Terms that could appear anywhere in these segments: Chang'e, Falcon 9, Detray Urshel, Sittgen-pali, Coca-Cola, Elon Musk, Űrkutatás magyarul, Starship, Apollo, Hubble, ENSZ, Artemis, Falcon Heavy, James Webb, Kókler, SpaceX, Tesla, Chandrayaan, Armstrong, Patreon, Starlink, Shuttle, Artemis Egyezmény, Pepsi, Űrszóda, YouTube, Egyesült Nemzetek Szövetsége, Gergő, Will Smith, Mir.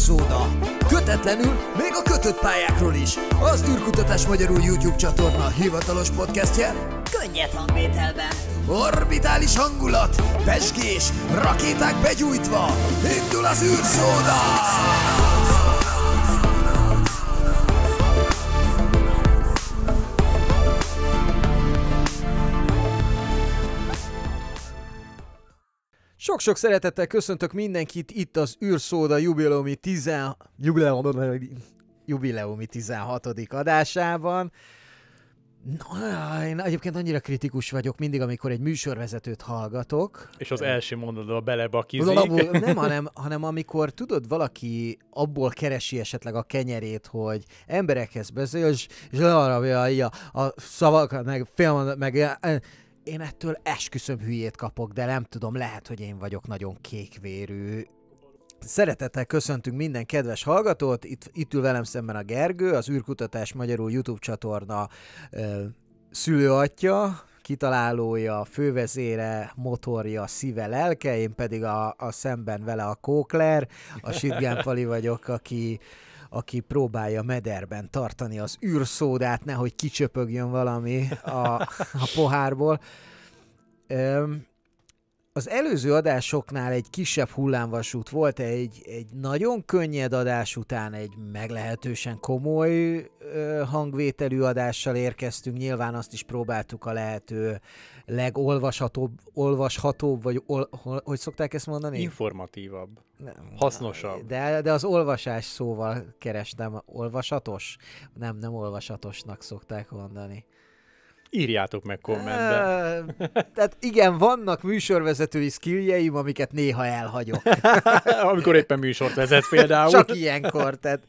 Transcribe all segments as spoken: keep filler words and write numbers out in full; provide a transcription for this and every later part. űrszóda. Kötetlenül, még a kötött pályákról is. Az űrkutatás magyarul YouTube csatorna hivatalos podcastje. Könnyed hangvételben. Orbitális hangulat, pezsgés, rakéták begyújtva. Indul az űrszóda! Sok-sok szeretettel köszöntök mindenkit itt az űrszóda jubileumi tizen... jubileumi tizenhatodik adásában. Na, én egyébként annyira kritikus vagyok mindig, amikor egy műsorvezetőt hallgatok. És az első mondatba belebakizik. Nem, hanem, hanem amikor tudod, valaki abból keresi esetleg a kenyerét, hogy emberekhez beszél, és learabja a, a szavakat, meg félmondat, meg... Én ettől esküszöm hülyét kapok, de nem tudom, lehet, hogy én vagyok nagyon kékvérű. Szeretettel köszöntünk minden kedves hallgatót, itt, itt ül velem szemben a Gergő, az űrkutatás magyarul YouTube csatorna ö, szülőatya, kitalálója, fővezére, motorja, szíve, lelke, én pedig a, a szemben vele a Kókler, a Sittgen-pali vagyok, aki... aki próbálja mederben tartani az űrszódát, nehogy kicsöpögjön valami a, a pohárból. Az előző adásoknál egy kisebb hullámvasút volt, egy, egy nagyon könnyed adás után egy meglehetősen komoly hangvételű adással érkeztünk, nyilván azt is próbáltuk a lehető legolvashatóbb, olvashatóbb, vagy ol, hogy szokták ezt mondani? Informatívabb. Nem, hasznosabb. De, de az olvasás szóval kerestem, olvasatos? Nem, nem olvasatosnak szokták mondani. Írjátok meg kommentben. Tehát igen, vannak műsorvezetői skilljeim, amiket néha elhagyok. Amikor éppen műsort vezet például. Csak ilyenkor, tehát...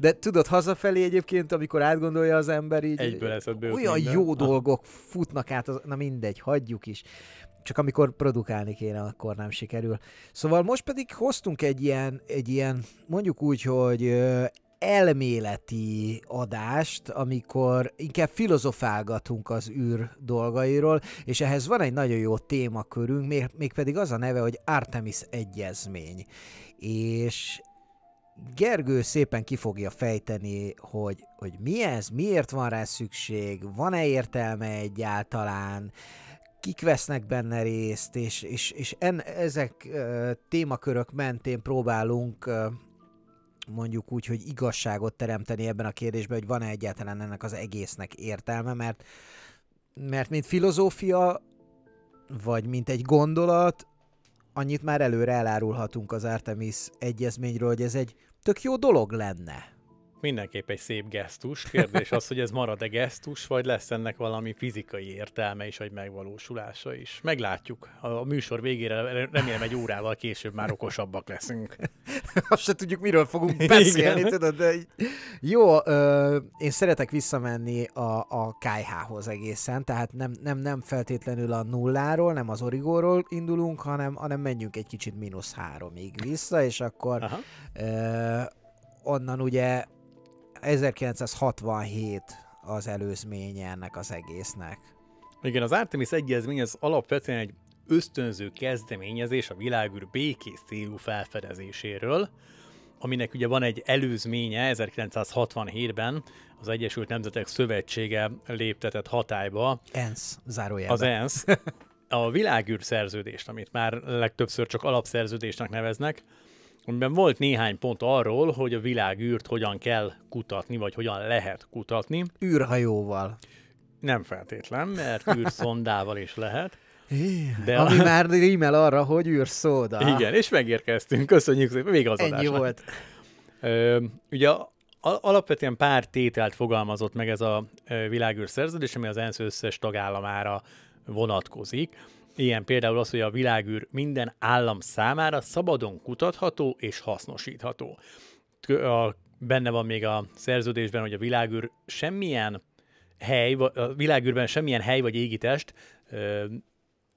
De tudod, hazafelé egyébként, amikor átgondolja az ember, így egyből eszedbe olyan minden. Jó dolgok futnak át, az... na mindegy, hagyjuk is. Csak amikor produkálni kéne, akkor nem sikerül. Szóval most pedig hoztunk egy ilyen, egy ilyen mondjuk úgy, hogy... elméleti adást, amikor inkább filozofálgatunk az űr dolgairól, és ehhez van egy nagyon jó témakörünk, mégpedig az a neve, hogy Artemis Egyezmény. És Gergő szépen ki fogja fejteni, hogy, hogy mi ez, miért van rá szükség, van-e értelme egyáltalán, kik vesznek benne részt, és, és, és en, ezek uh, témakörök mentén próbálunk uh, mondjuk úgy, hogy igazságot teremteni ebben a kérdésben, hogy van-e egyáltalán ennek az egésznek értelme, mert, mert mint filozófia, vagy mint egy gondolat, annyit már előre elárulhatunk az Artemis Egyezményről, hogy ez egy tök jó dolog lenne. Mindenképp egy szép gesztus. Kérdés az, hogy ez marad-e gesztus, vagy lesz ennek valami fizikai értelme is, vagy megvalósulása is. Meglátjuk. A műsor végére remélem egy órával később már okosabbak leszünk. Azt se tudjuk, miről fogunk beszélni, tudod, de... Jó, ö, én szeretek visszamenni a, a ká há-hoz egészen, tehát nem, nem, nem feltétlenül a nulláról, nem az origóról indulunk, hanem, hanem menjünk egy kicsit mínusz háromig vissza, és akkor ö, onnan ugye ezerkilencszázhatvanhét az előzménye ennek az egésznek. Igen, az Artemis Egyezmény az alapvetően egy ösztönző kezdeményezés a világűr békés célú felfedezéséről, aminek ugye van egy előzménye, ezerkilencszázhatvanhétben az Egyesült Nemzetek Szövetsége léptetett hatályba. ENSZ, zárójelben. Az ENSZ. A világűr szerződést, amit már legtöbbször csak alapszerződésnek neveznek, amiben volt néhány pont arról, hogy a világűrt hogyan kell kutatni, vagy hogyan lehet kutatni. Űrhajóval. Nem feltétlen, mert űrszondával is lehet. De ami a... már rímel arra, hogy űrszóda. Igen, és megérkeztünk. Köszönjük szépen. Még az adásnak. Ennyi volt. Ö, ugye alapvetően pár tételt fogalmazott meg ez a világűr szerződés, ami az ENSZ összes tagállamára vonatkozik. Ilyen például az, hogy a világűr minden állam számára szabadon kutatható és hasznosítható. Benne van még a szerződésben, hogy a világűr semmilyen hely, a világűrben semmilyen hely vagy égitest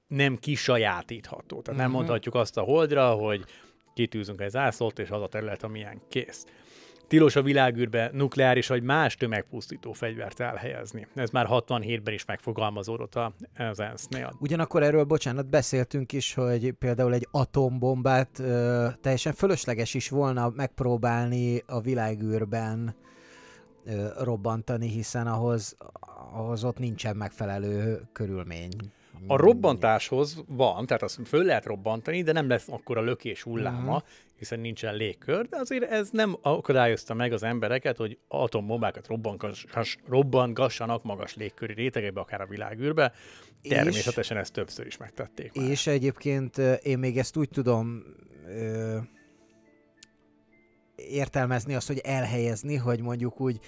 nem kisajátítható. Tehát mm-hmm. nem mondhatjuk azt a holdra, hogy kitűzünk egy zászlót, és az a terület, amilyen kész. Tilos a világűrbe nukleáris vagy más tömegpusztító fegyvert elhelyezni. Ez már hatvanhétben is megfogalmazódott az ENSZ-nél. Ugyanakkor erről, bocsánat, beszéltünk is, hogy például egy atombombát ö, teljesen fölösleges is volna megpróbálni a világűrben ö, robbantani, hiszen ahhoz, ahhoz ott nincsen megfelelő körülmény. A robbantáshoz van, tehát azt föl lehet robbantani, de nem lesz akkora lökés hulláma, uh-huh. hiszen nincsen légkör, de azért ez nem akadályozta meg az embereket, hogy atombombákat robbangassanak magas légköri rétegekbe, akár a világűrbe. Természetesen és, ezt többször is megtették már. És egyébként én még ezt úgy tudom ö, értelmezni azt, hogy elhelyezni, hogy mondjuk úgy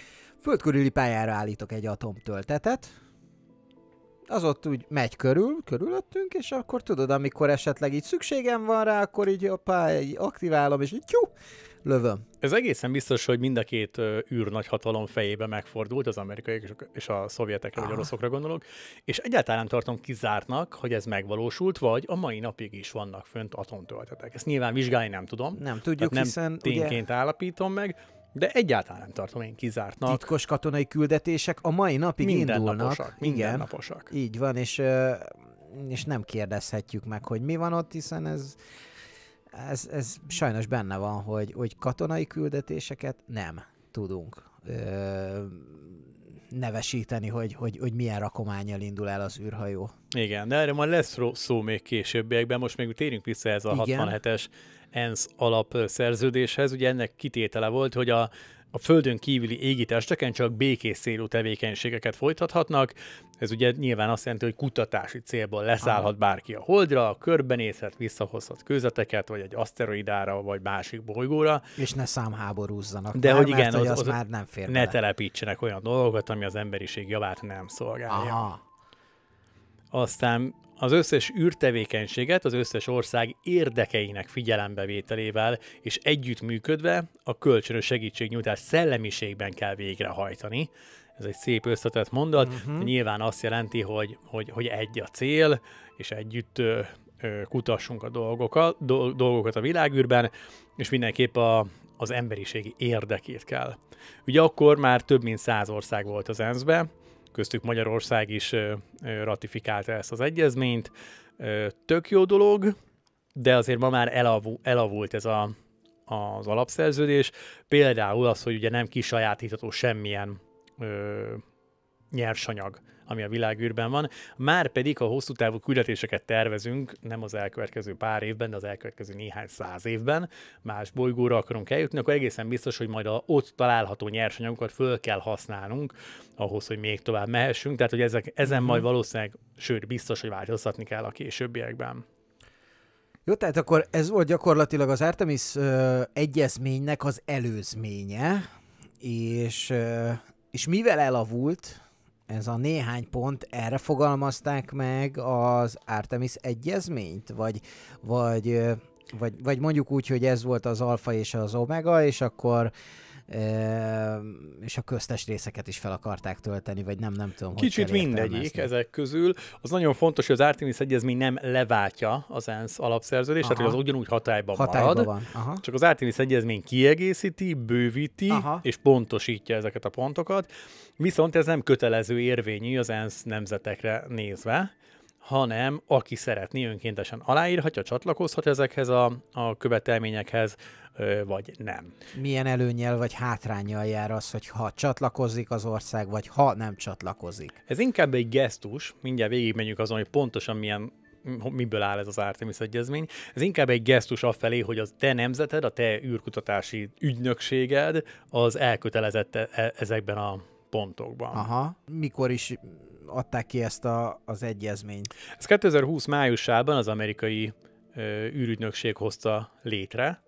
földkörüli pályára állítok egy atomtöltetet, az ott úgy megy körül, körülöttünk, és akkor tudod, amikor esetleg így szükségem van rá, akkor így, apá, így aktiválom, és így tyú, lövöm. Ez egészen biztos, hogy mind a két űrnagyhatalom fejébe megfordult, az amerikai és a szovjetekre, vagy oroszokra gondolok, és egyáltalán tartom kizártnak, hogy ez megvalósult, vagy a mai napig is vannak fönt atomtöltetek. Ezt nyilván vizsgálni nem tudom. Nem tudjuk, nem hiszen... tényként ugye... állapítom meg, de egyáltalán nem tartom én kizártnak. Titkos katonai küldetések a mai napig indulnak. Mindennaposak. Így van, és, és nem kérdezhetjük meg, hogy mi van ott, hiszen ez, ez, ez sajnos benne van, hogy, hogy katonai küldetéseket nem tudunk ö, nevesíteni, hogy, hogy, hogy milyen rakománnyal indul el az űrhajó. Igen, de erre majd lesz szó még későbbiekben, most még térjünk vissza ez a igen. hatvanhetes ENSZ alapszerződéshez, ugye ennek kitétele volt, hogy a, a földön kívüli égitesteken csak békés célú tevékenységeket folytathatnak. Ez ugye nyilván azt jelenti, hogy kutatási célból leszállhat Aha. bárki a holdra, körbenézhet, visszahozhat kőzeteket, vagy egy aszteroidára, vagy másik bolygóra. És ne számháborúzzanak. De már, hogy igen, mert, az, hogy az, az már nem fér ne bele. Telepítsenek olyan dolgokat, ami az emberiség javát nem szolgálja. Aha. Aztán az összes űrtevékenységet az összes ország érdekeinek figyelembevételével és együttműködve a kölcsönös segítségnyújtás szellemiségben kell végrehajtani. Ez egy szép összetett mondat, uh-huh. de nyilván azt jelenti, hogy, hogy, hogy egy a cél, és együtt ö, ö, kutassunk a dolgokat, do, dolgokat a világűrben, és mindenképp a, az emberiségi érdekét kell. Ugye akkor már több mint száz ország volt az ENSZ-ben, köztük Magyarország is ratifikálta ezt az egyezményt. Tök jó dolog, de azért ma már elavult ez a, az alapszerződés. Például az, hogy ugye nem kisajátítható semmilyen ö, nyersanyag, ami a világűrben van. Márpedig, ha hosszú távú küldetéseket tervezünk, nem az elkövetkező pár évben, de az elkövetkező néhány száz évben, más bolygóra akarunk eljutni, akkor egészen biztos, hogy majd a ott található nyersanyagokat föl kell használnunk ahhoz, hogy még tovább mehessünk. Tehát, hogy ezek, ezen mm-hmm. majd valószínűleg, sőt, biztos, hogy változtatni kell a későbbiekben. Jó, tehát akkor ez volt gyakorlatilag az Artemis ö, egyezménynek az előzménye, és, ö, és mivel elavult ez a néhány pont, erre fogalmazták meg az Artemis egyezményt? Vagy, vagy, vagy, vagy mondjuk úgy, hogy ez volt az alfa és az omega, és akkor e, és a köztes részeket is fel akarták tölteni, vagy nem, nem tudom. Kicsit mindegyik ezek közül. Az nagyon fontos, hogy az Artemis egyezmény nem leváltja az ENSZ alapszerződést, tehát hogy az ugyanúgy hatályban, hatályban marad. Van. Csak az Artemis egyezmény kiegészíti, bővíti, Aha. és pontosítja ezeket a pontokat. Viszont ez nem kötelező érvényű az ENSZ nemzetekre nézve, hanem aki szeretné, önkéntesen aláírhatja, csatlakozhat ezekhez a, a követelményekhez, vagy nem. Milyen előnnyel vagy hátránnyal jár az, hogy ha csatlakozik az ország, vagy ha nem csatlakozik? Ez inkább egy gesztus, mindjárt végigmenjünk azon, hogy pontosan milyen, miből áll ez az Artemis egyezmény. Ez inkább egy gesztus afelé, hogy a te nemzeted, a te űrkutatási ügynökséged az elkötelezett ezekben a pontokban. Aha. Mikor is adták ki ezt a, az egyezményt? Ez kétezer-húsz májusában az amerikai ö, űrügynökség hozta létre,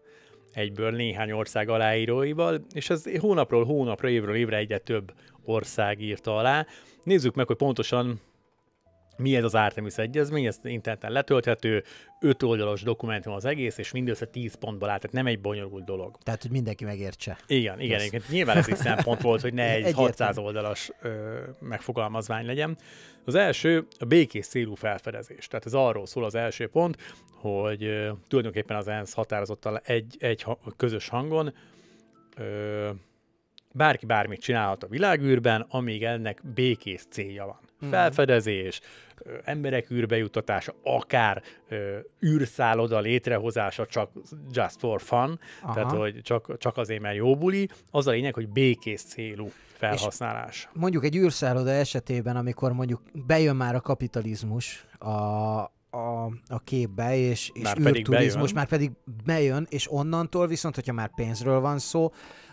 egyből néhány ország aláíróival, és ez hónapról hónapra, évről évre egyre több ország írta alá. Nézzük meg, hogy pontosan mi ez az Artemis egyezmény, ez interneten letölthető, öt oldalas dokumentum az egész, és mindössze tíz pontból áll, tehát nem egy bonyolult dolog. Tehát, hogy mindenki megértse. Igen, igen, igen. Nyilván ez is szempont volt, hogy ne egy hatszáz oldalas ö, megfogalmazvány legyen. Az első a békés célú felfedezés. Tehát ez arról szól az első pont, hogy ö, tulajdonképpen az ENSZ határozottan egy, egy ha, közös hangon ö, bárki bármit csinálhat a világűrben, amíg ennek békés célja van. Hmm. Felfedezés, ö, emberek űrbejutatása, akár ö, űrszálloda létrehozása, csak just for fun, aha, tehát hogy csak, csak azért, mert jó buli, az a lényeg, hogy békés célú felhasználás. És mondjuk egy űrszálloda esetében, amikor mondjuk bejön már a kapitalizmus a, a, a képbe, és, és már űrturizmus már pedig bejön, és onnantól viszont, hogyha már pénzről van szó,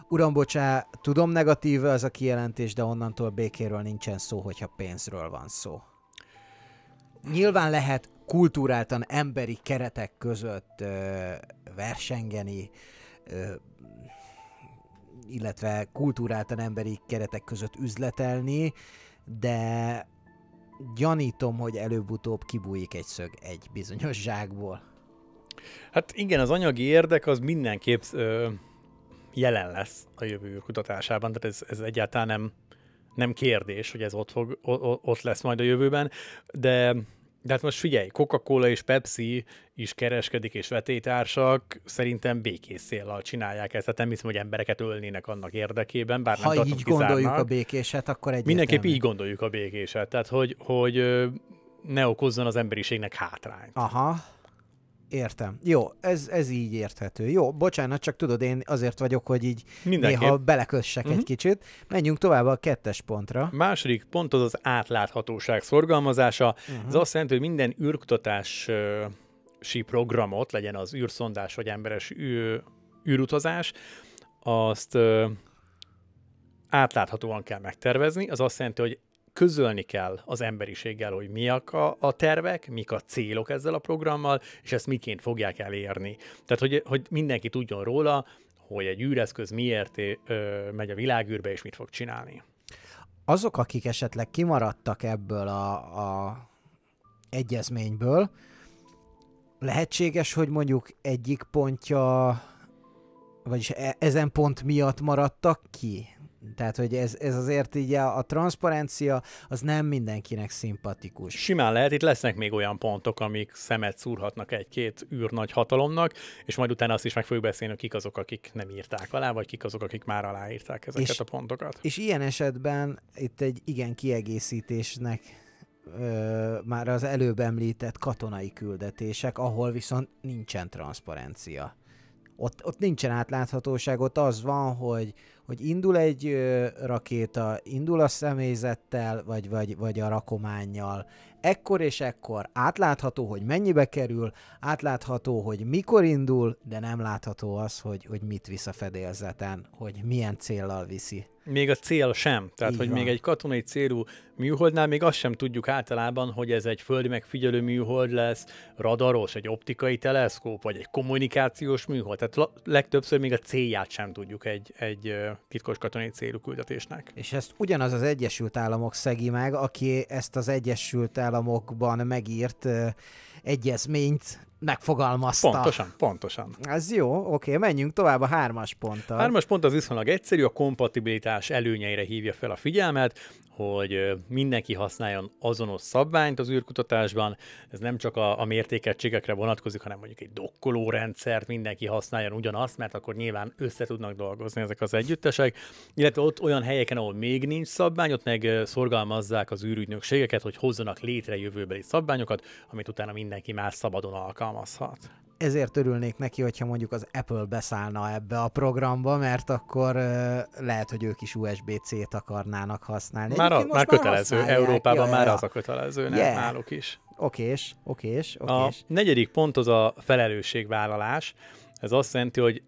uram, bocsá, tudom, negatív az a kijelentés, de onnantól békéről nincsen szó, hogyha pénzről van szó. Nyilván lehet kulturáltan emberi keretek között ö, versengeni, ö, illetve kulturáltan emberi keretek között üzletelni, de gyanítom, hogy előbb-utóbb kibújik egy szög egy bizonyos zsákból. Hát igen, az anyagi érdek az mindenképp ö, jelen lesz a jövő kutatásában, tehát ez, ez egyáltalán nem, nem kérdés, hogy ez ott, fog, ott lesz majd a jövőben, de, de hát most figyelj, Coca-Cola és Pepsi is kereskedik, és vetétársak szerintem békés céllal csinálják ezt, tehát nem hiszem, hogy embereket ölnének annak érdekében, bár nem tartom kizárnak. Ha így gondoljuk a békéset, akkor egyértelmű. Mindenképp így gondoljuk a békéset, tehát hogy, hogy ne okozzon az emberiségnek hátrányt. Aha. Értem. Jó, ez, ez így érthető. Jó, bocsánat, csak tudod, én azért vagyok, hogy így mindenképp néha belekössek uh-huh. egy kicsit. Menjünk tovább a kettes pontra. Második pont az az átláthatóság szorgalmazása. Uh-huh. Ez azt jelenti, hogy minden űrkutatási programot, legyen az űrszondás vagy emberes ű, űrutazás, azt ö, átláthatóan kell megtervezni. Az azt jelenti, hogy közölni kell az emberiséggel, hogy miak a, a tervek, mik a célok ezzel a programmal, és ezt miként fogják elérni. Tehát, hogy, hogy mindenki tudjon róla, hogy egy űreszköz miért ö, megy a világűrbe, és mit fog csinálni. Azok, akik esetleg kimaradtak ebből a, a egyezményből, lehetséges, hogy mondjuk egyik pontja, vagyis e, ezen pont miatt maradtak ki? Tehát, hogy ez, ez azért így a, a transzparencia, az nem mindenkinek szimpatikus. Simán lehet, itt lesznek még olyan pontok, amik szemet szúrhatnak egy-két űrnagy hatalomnak, és majd utána azt is meg fogjuk beszélni, kik azok, akik nem írták alá, vagy kik azok, akik már aláírták ezeket és, a pontokat. És ilyen esetben itt egy igen kiegészítésnek ö, már az előbb említett katonai küldetések, ahol viszont nincsen transzparencia. Ott, ott nincsen átláthatóság, ott az van, hogy, hogy indul egy ö, rakéta, indul a személyzettel, vagy, vagy, vagy a rakománnyal. Ekkor és ekkor átlátható, hogy mennyibe kerül, átlátható, hogy mikor indul, de nem látható az, hogy, hogy mit visz a fedélzeten, hogy milyen céllal viszi. Még a cél sem. Tehát, így hogy van. Még egy katonai célú műholdnál még azt sem tudjuk általában, hogy ez egy földi megfigyelő műhold lesz, radaros, egy optikai teleszkóp, vagy egy kommunikációs műhold. Tehát legtöbbször még a célját sem tudjuk egy, egy titkos katonai célú küldetésnek. És ezt ugyanaz az Egyesült Államok szegi meg, aki ezt az Egyesült Államokban megírt uh, egyezményt megfogalmazta. Pontosan, pontosan. Ez jó, oké, menjünk tovább a hármas ponttal. A hármas pont az viszonylag egyszerű, a kompatibilitás előnyeire hívja fel a figyelmet, hogy mindenki használjon azonos szabványt az űrkutatásban, ez nem csak a, a mértékegységekre vonatkozik, hanem mondjuk egy dokkolórendszert, mindenki használjon ugyanazt, mert akkor nyilván össze tudnak dolgozni ezek az együttesek, illetve ott olyan helyeken, ahol még nincs szabvány, ott meg szorgalmazzák az űrügynökségeket, hogy hozzanak létre jövőbeli szabványokat, amit utána mindenki más szabadon alkalmaz. Ezért örülnék neki, hogyha mondjuk az Apple beszállna ebbe a programba, mert akkor ö, lehet, hogy ők is u es bé cét akarnának használni. Már, a, már kötelező, már Európában ja, már ja. az a kötelező, nem yeah. náluk is. Okés, okés, okés. A negyedik pont az a felelősségvállalás. Ez azt jelenti, hogy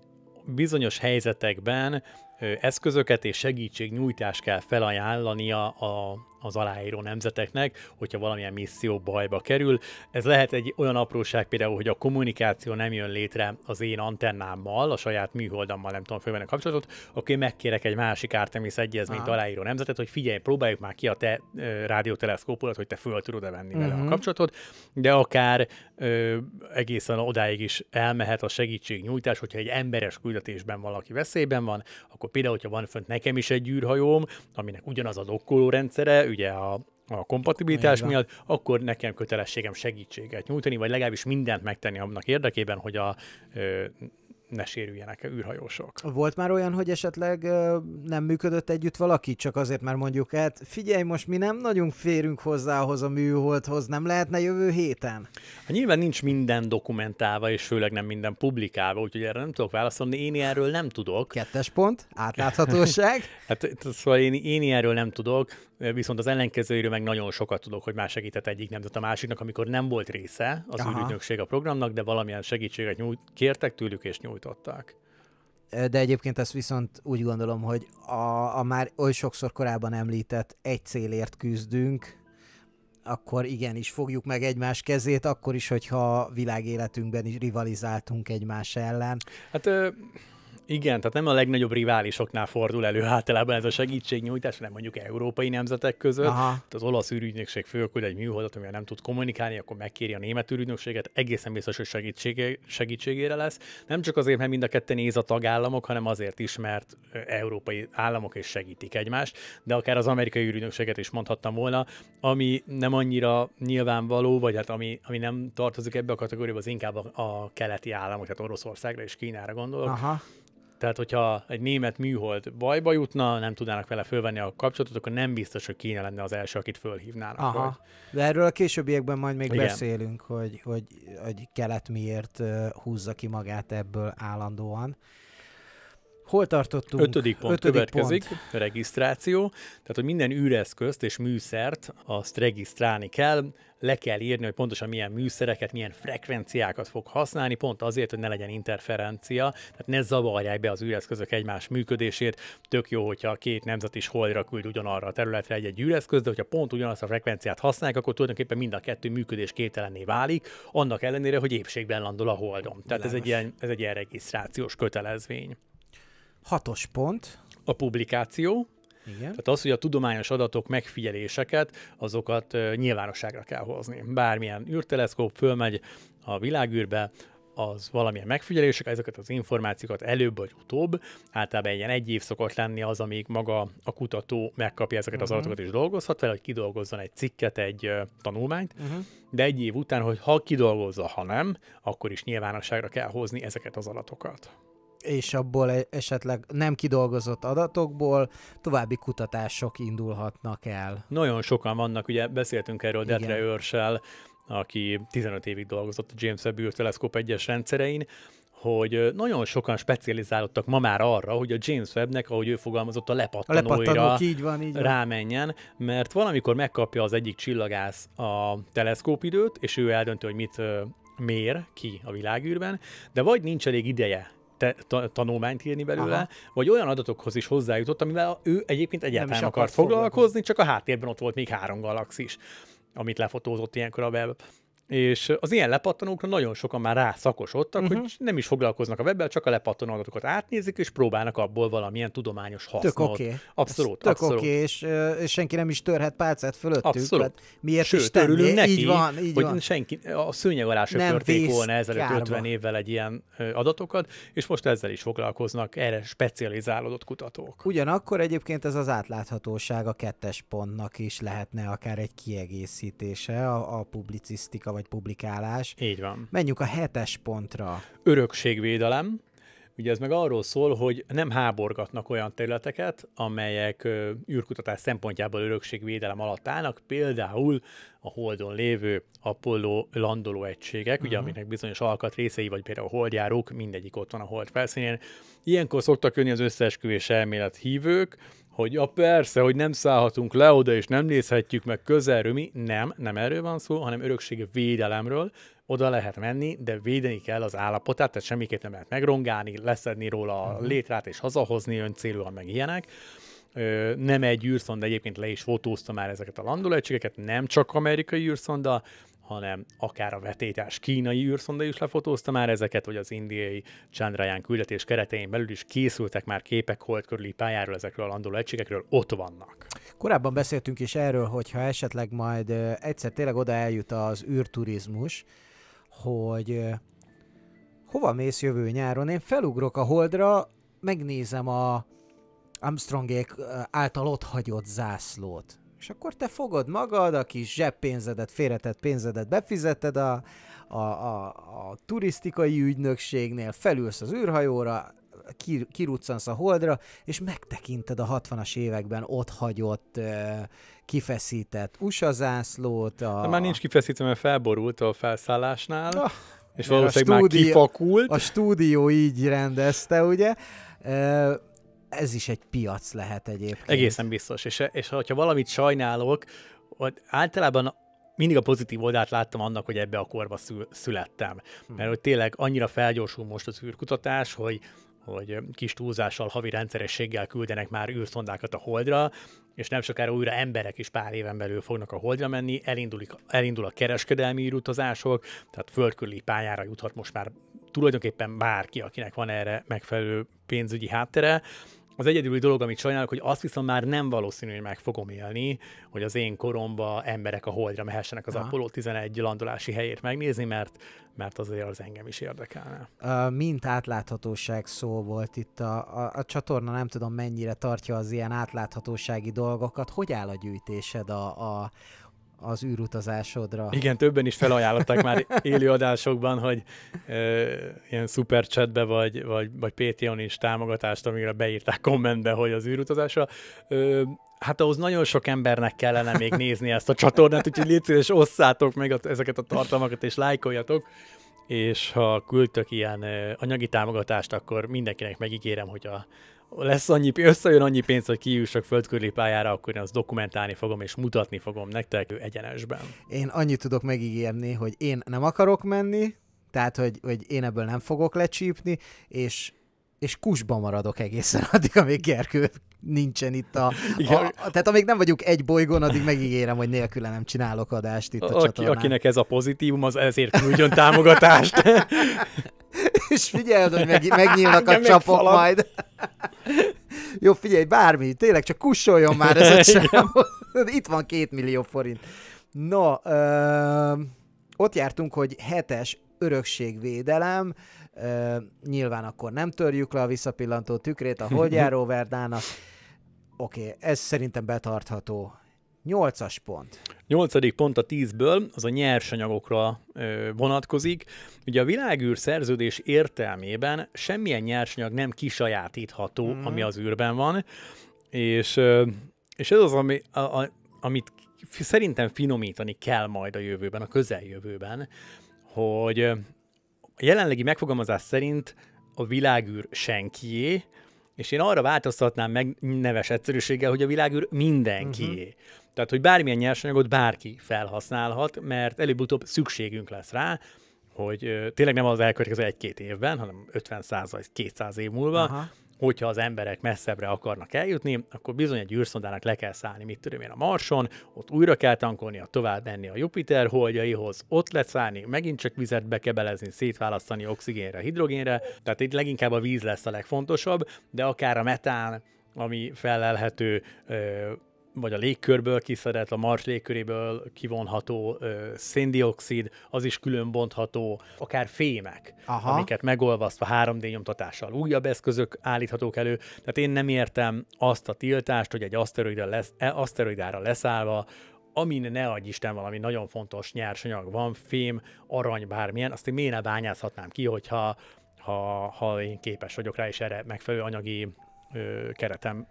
bizonyos helyzetekben ö, eszközöket és segítségnyújtást kell felajánlania a az aláíró nemzeteknek, hogyha valamilyen misszió bajba kerül. Ez lehet egy olyan apróság például, hogy a kommunikáció nem jön létre az én antennámmal, a saját műholdammal nem tudom fölvenni a kapcsolatot, akkor én megkérek egy másik Artemis Egyezményt Aha. aláíró nemzetet, hogy figyelj, próbáljuk már ki a te e, rádióteleszkópodat, hogy te föl tudod-e venni uh-huh. vele a kapcsolatot, de akár e, egészen odáig is elmehet a segítségnyújtás, hogyha egy emberes küldetésben valaki veszélyben van, akkor például, hogyha van fönt nekem is egy űrhajóm, aminek ugyanaz a dokkolórendszere, ugye a, a kompatibilitás Milyen. miatt, akkor nekem kötelességem segítséget nyújtani, vagy legalábbis mindent megtenni annak érdekében, hogy a ö, ne sérüljenek űrhajósok. Volt már olyan, hogy esetleg nem működött együtt valaki, csak azért már mondjuk, hát figyelj, most mi nem nagyon férünk hozzá ahhoz a műholdhoz, nem lehetne jövő héten? Hát nyilván nincs minden dokumentálva, és főleg nem minden publikálva, úgyhogy erre nem tudok válaszolni, én erről nem tudok. Kettes pont, átláthatóság. Hát szóval én, én ilyenről nem tudok, viszont az ellenkezőiről meg nagyon sokat tudok, hogy már segített egyik nemzet a másiknak, amikor nem volt része az űrügynökség a programnak, de valamilyen segítséget nyújt, kértek tőlük és nyújtották. De egyébként ezt viszont úgy gondolom, hogy a, a már oly sokszor korábban említett egy célért küzdünk, akkor igenis fogjuk meg egymás kezét, akkor is, hogyha világéletünkben is rivalizáltunk egymás ellen. Hát... Ö... Igen, tehát nem a legnagyobb riválisoknál fordul elő általában ez a segítségnyújtás, hanem mondjuk európai nemzetek között. Aha. Az olasz űrügynökség fölküld egy műholdat, amivel nem tud kommunikálni, akkor megkéri a német űrügynökséget, egészen biztos, hogy segítsége, segítségére lesz. Nem csak azért, mert mind a ketten é es á tagállamok, hanem azért is, mert európai államok is segítik egymást, de akár az amerikai űrügynökséget is mondhattam volna, ami nem annyira nyilvánvaló, vagy hát ami, ami nem tartozik ebbe a kategóriába, az inkább a, a keleti államok, tehát Oroszországra és Kínára gondolok. Aha. Tehát, hogyha egy német műhold bajba jutna, nem tudnának vele fölvenni a kapcsolatot, akkor nem biztos, hogy Kína lenne az első, akit fölhívnának. Aha. Vagy. De erről a későbbiekben majd még igen, beszélünk, hogy, hogy, hogy kelet miért húzza ki magát ebből állandóan. Hol tartottunk? Ötödik pont Ötödik következik, pont. Regisztráció. Tehát, hogy minden űreszközt és műszert azt regisztrálni kell, le kell írni, hogy pontosan milyen műszereket, milyen frekvenciákat fog használni, pont azért, hogy ne legyen interferencia, tehát ne zavarják be az űreszközök egymás működését. Tök jó, hogyha a két nemzet is holdra küld ugyanarra a területre egy-egy űreszköz, de hogyha pont ugyanazt a frekvenciát használják, akkor tulajdonképpen mind a kettő működés képtelenné válik, annak ellenére, hogy épségben landol a holdon. Tehát ez egy, ilyen, ez egy ilyen regisztrációs kötelezvény. Hatos pont. A publikáció. Igen. Tehát az, hogy a tudományos adatok, megfigyeléseket, azokat nyilvánosságra kell hozni. Bármilyen űrteleszkóp fölmegy a világűrbe, az valamilyen megfigyelések, ezeket az információkat előbb vagy utóbb, általában ilyen egy év szokott lenni az, amíg maga a kutató megkapja ezeket uh-huh. az adatokat és dolgozhat vele, hogy kidolgozzon egy cikket, egy tanulmányt, uh-huh. de egy év után, hogy ha kidolgozza, ha nem, akkor is nyilvánosságra kell hozni ezeket az adatokat. És abból esetleg nem kidolgozott adatokból további kutatások indulhatnak el. Nagyon sokan vannak, ugye beszéltünk erről Detray Urshel, aki tizenöt évig dolgozott a James Webb űrteleszkóp egyes rendszerein, hogy nagyon sokan specializálódtak ma már arra, hogy a James Webbnek, ahogy ő fogalmazott, a lepattanóira így van, így van. rámenjen, mert valamikor megkapja az egyik csillagász a teleszkópidőt, és ő eldönti, hogy mit mér ki a világűrben, de vagy nincs elég ideje Te, ta, tanulmányt írni belőle, aha. vagy olyan adatokhoz is hozzájutott, amivel ő egyébként egyáltalán nem akart foglalkozni, csak a háttérben ott volt még három galaxis, amit lefotózott ilyenkor a Webb. És az ilyen lepattanókra nagyon sokan már rászakosodtak, uh-huh. hogy nem is foglalkoznak a Webbel, csak a lepattanó adatokat átnézik, és próbálnak abból valamilyen tudományos hasznot. Tök oké. Okay. Abszolút. Tök abszolút. Okay, és, és senki nem is törhet pálcát fölöttük. Abszolút. Miért Sőt, is tenni? Neki, így van, így hogy van. Senki, a szőnyeg alá se törték volna ezelőtt ötven évvel egy ilyen adatokat, és most ezzel is foglalkoznak erre specializálódott kutatók. Ugyanakkor egyébként ez az átláthatóság a kettes pontnak is lehetne akár egy kiegészítése, a, a publicisztika vagy publikálás. Így van. Menjünk a hetes pontra. Örökségvédelem. Ugye ez meg arról szól, hogy nem háborgatnak olyan területeket, amelyek ö, űrkutatás szempontjából örökségvédelem alatt állnak, például a Holdon lévő Apollo landolóegységek, uh-huh. ugye, aminek bizonyos alkatrészei, vagy például holdjárók, mindegyik ott van a Hold felszínén. Ilyenkor szoktak jönni az összeesküvés elmélet hívők, hogy ja, persze, hogy nem szállhatunk le oda, és nem nézhetjük meg közelről mi. Nem, nem erről van szó, hanem örökségvédelemről. Oda lehet menni, de védeni kell az állapotát, tehát semmiképp nem lehet megrongálni, leszedni róla a létrát és hazahozni öncélúan, meg ilyenek. Ö, nem egy űrszonda, egyébként le is fotózta már ezeket a landolóegységeket, nem csak amerikai űrszonda, hanem akár a vetétás kínai űrszonda is lefotózta már ezeket, vagy az indiai Chandrayaan küldetés keretein belül is készültek már képek hold körüli pályáról, ezekről a landoló egységekről, ott vannak. Korábban beszéltünk is erről, hogyha esetleg majd egyszer tényleg oda eljut az űrturizmus, hogy hova mész jövő nyáron? Én felugrok a Holdra, megnézem a Armstrongék által ott hagyott zászlót. És akkor te fogod magad, a kis zseppénzedet, félretett pénzedet befizeted a, a, a, a turisztikai ügynökségnél, felülsz az űrhajóra, kiruccansz a holdra, és megtekinted a hatvanas években ott hagyott, kifeszített u es á zászlót. A... De már nincs kifeszítve, mert felborult a felszállásnál, ah, és valószínűleg már kifakult. A stúdió így rendezte, ugye? Ez is egy piac lehet egyébként. Egészen biztos, és, és ha valamit sajnálok, hogy általában mindig a pozitív oldalt láttam annak, hogy ebbe a korba szül születtem. Mert hogy tényleg annyira felgyorsul most az űrkutatás, hogy, hogy kis túlzással, havi rendszerességgel küldenek már űrszondákat a holdra, és nem sokára újra emberek is pár éven belül fognak a holdra menni, elindulik, elindul a kereskedelmi űrutazások, tehát földkörüli pályára juthat most már tulajdonképpen bárki, akinek van erre megfelelő pénzügyi háttere. Az egyedüli dolog, amit sajnálok, hogy azt viszont már nem valószínű, hogy meg fogom élni, hogy az én koromban emberek a holdra mehessenek az Apollo tizenegy landolási helyét megnézni, mert, mert azért az engem is érdekelne. A mint átláthatóság szó volt itt a, a, a csatorna, nem tudom mennyire tartja az ilyen átláthatósági dolgokat. Hogy áll a gyűjtésed a, a, az űrutazásodra? Igen, többen is felajánlották már élő adásokban, hogy ö, ilyen szuper chatbe vagy, vagy, vagy Patreon is támogatást, amire beírták kommentbe, hogy az űrutazásra. Ö, hát ahhoz nagyon sok embernek kellene még nézni ezt a csatornát, úgyhogy légy szíves, osszátok meg a, ezeket a tartalmakat, és lájkoljatok. És ha küldtök ilyen ö, anyagi támogatást, akkor mindenkinek megígérem, hogy a lesz annyi, összejön annyi pénz, hogy kijussak földkörüli pályára, akkor én azt dokumentálni fogom, és mutatni fogom nektek egyenesben. Én annyit tudok megígérni, hogy én nem akarok menni, tehát, hogy, hogy én ebből nem fogok lecsípni, és, és kusba maradok egészen addig, amíg Gergő nincsen itt a, a, a... Tehát amíg nem vagyunk egy bolygón, addig megígérem, hogy nélküle nem csinálok adást itt a, a csatornán. Akinek ez a pozitívum, az ezért küldjön támogatást. És figyeld, hogy meg, megnyílnak a csapok majd. Jó, figyelj, bármi, tényleg csak kussoljon már ez a csávó. Itt van két millió forint. No, ö, ott jártunk, hogy hetes örökségvédelem, ö, nyilván akkor nem törjük le a visszapillantó tükrét a holdjáró Verdának. Oké, okay, ez szerintem betartható. Nyolcas pont. Nyolcadik pont a tízből, az a nyersanyagokra ö, vonatkozik. Ugye a világűr szerződés értelmében semmilyen nyersanyag nem kisajátítható, mm. ami az űrben van, és, ö, és ez az, ami, a, a, amit szerintem finomítani kell majd a jövőben, a közeljövőben, hogy a jelenlegi megfogalmazás szerint a világűr senkié, és én arra változtatnám meg neves egyszerűséggel, hogy a világűr mindenkié. Uh-huh. Tehát, hogy bármilyen nyersanyagot bárki felhasználhat, mert előbb-utóbb szükségünk lesz rá, hogy tényleg nem az elkövetkező egy-két évben, hanem ötven százalék, kétszáz év múlva, aha, hogyha az emberek messzebbre akarnak eljutni, akkor bizony egy űrszondának le kell szállni, mit tudom én, a Marson, ott újra kell tankolni, tovább menni a Jupiter holdjaihoz, ott leszállni, megint csak vizet bekebelezni, szétválasztani oxigénre, hidrogénre, tehát itt leginkább a víz lesz a legfontosabb, de akár a metán, ami felelhető, vagy a légkörből kiszedett, a Mars légköréből kivonható ö, széndioxid, az is külön bontható, akár fémek, aha, amiket megolvasztva három dé nyomtatással újabb eszközök állíthatók elő. Tehát én nem értem azt a tiltást, hogy egy aszteroidára, lesz, aszteroidára leszállva, amin ne adj Isten valami nagyon fontos nyersanyag van, fém, arany, bármilyen, azt én miért ne bányászhatnám ki, hogyha ha, ha én képes vagyok rá, és erre megfelelő anyagi ö, keretem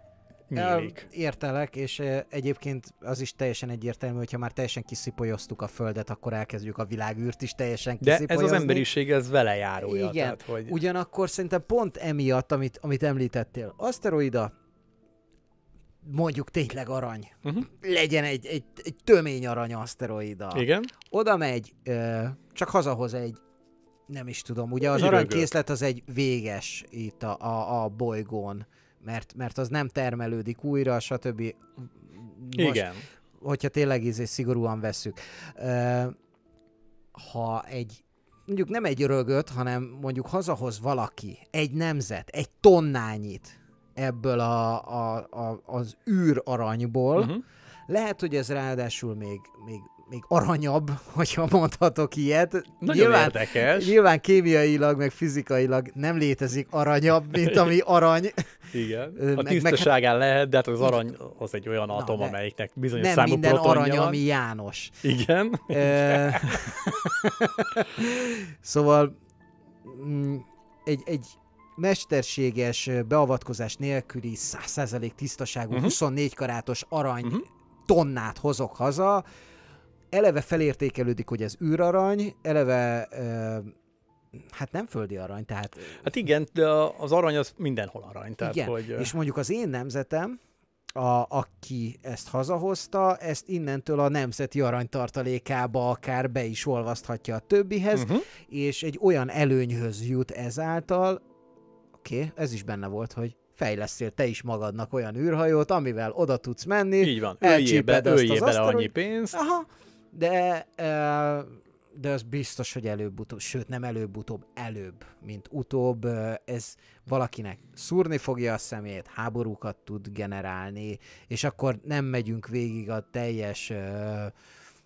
nyílik. Értelek, és egyébként az is teljesen egyértelmű, hogyha már teljesen kiszipolyoztuk a Földet, akkor elkezdjük a világűrt is teljesen kiszipolyozni. De ez az emberiség, ez vele járója. Igen, tehát, hogy... ugyanakkor szerintem pont emiatt, amit, amit említettél, aszteroida, mondjuk tényleg arany. Uh-huh. Legyen egy, egy, egy tömény arany aszteroida. Igen. Oda megy, csak hazahoz egy, nem is tudom, ugye az aranykészlet az egy véges itt a, a, a bolygón. Mert, mert az nem termelődik újra, stb. Most, igen. Hogyha tényleg ízés szigorúan vesszük. Ha egy, mondjuk nem egy rögöt, hanem mondjuk hazahoz valaki, egy nemzet, egy tonnányit ebből a, a, a, az űraranyból, uh-huh, Lehet, hogy ez ráadásul még, még, még aranyabb, hogyha mondhatok ilyet. Nagyon nyilván, érdekes. Nyilván kémiailag, meg fizikailag nem létezik aranyabb, mint ami arany. Igen. A meg, tisztaságán meg... lehet, de hát az arany az egy olyan Na, atom, ne. amelyiknek bizonyos nem számú protonja. Nem minden arany, ami János. Igen. E... szóval egy... egy mesterséges beavatkozás nélküli száz százalék tisztaságú uh-huh. huszonnégy karátos arany uh-huh. tonnát hozok haza. Eleve felértékelődik, hogy ez űrarany, eleve uh, hát nem földi arany, tehát... Hát igen, de az arany az mindenhol arany. Tehát igen, hogy... és mondjuk az én nemzetem, A, aki ezt hazahozta, ezt innentől a nemzeti aranytartalékába akár be is olvaszthatja a többihez, uh-huh. és egy olyan előnyhöz jut ezáltal, oké, okay, ez is benne volt, hogy fejlesztél te is magadnak olyan űrhajót, amivel oda tudsz menni. Így van, öljél bele annyi pénzt. Aha, de, de az biztos, hogy előbb-utóbb, sőt nem előbb-utóbb, előbb, mint utóbb, ez... valakinek szúrni fogja a szemét, háborúkat tud generálni, és akkor nem megyünk végig a teljes ö,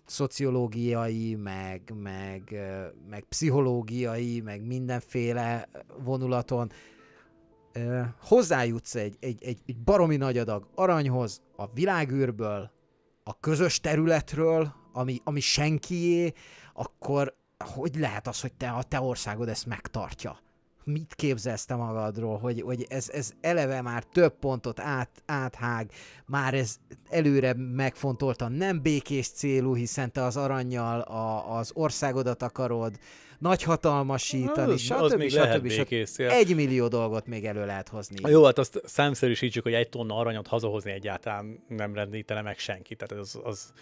szociológiai, meg, meg, ö, meg pszichológiai, meg mindenféle vonulaton. Ö, hozzájutsz egy, egy, egy, egy baromi nagy adag aranyhoz, a világűrből, a közös területről, ami, ami senkié, akkor hogy lehet az, hogy te, a te országod ezt megtartja? Mit képzelsz te magadról, hogy, hogy ez, ez eleve már több pontot át, áthág, már ez előre megfontoltan nem békés célú, hiszen te az arannyal a, az országodat akarod nagyhatalmasítani, stb. Egy millió dolgot még elő lehet hozni. Jó, hát azt számszerűsítsük, hogy egy tonna aranyat hazahozni egyáltalán nem rendítene meg senki, tehát az... az...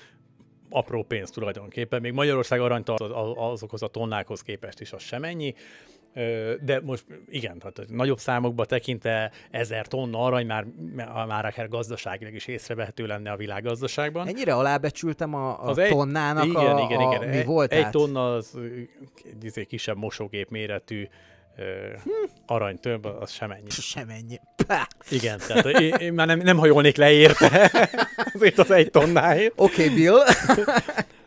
apró pénz tulajdonképpen. Még Magyarország aranytart azokhoz a tonnákhoz képest is az sem ennyi, de most igen, tehát nagyobb számokba tekintve ezer tonna arany már, már akár gazdaságilag is észrevehető lenne a világgazdaságban. Ennyire alábecsültem a, a egy, tonnának, igen, a, igen, igen. A, mi volt Egy át? tonna az egy kisebb mosógép méretű hm. aranytömb, az sem ennyi. Sem ennyi. Pá. Igen, tehát én, én már nem, nem hajolnék le érte azért az egy tonnáért. Oké, okay, Bill.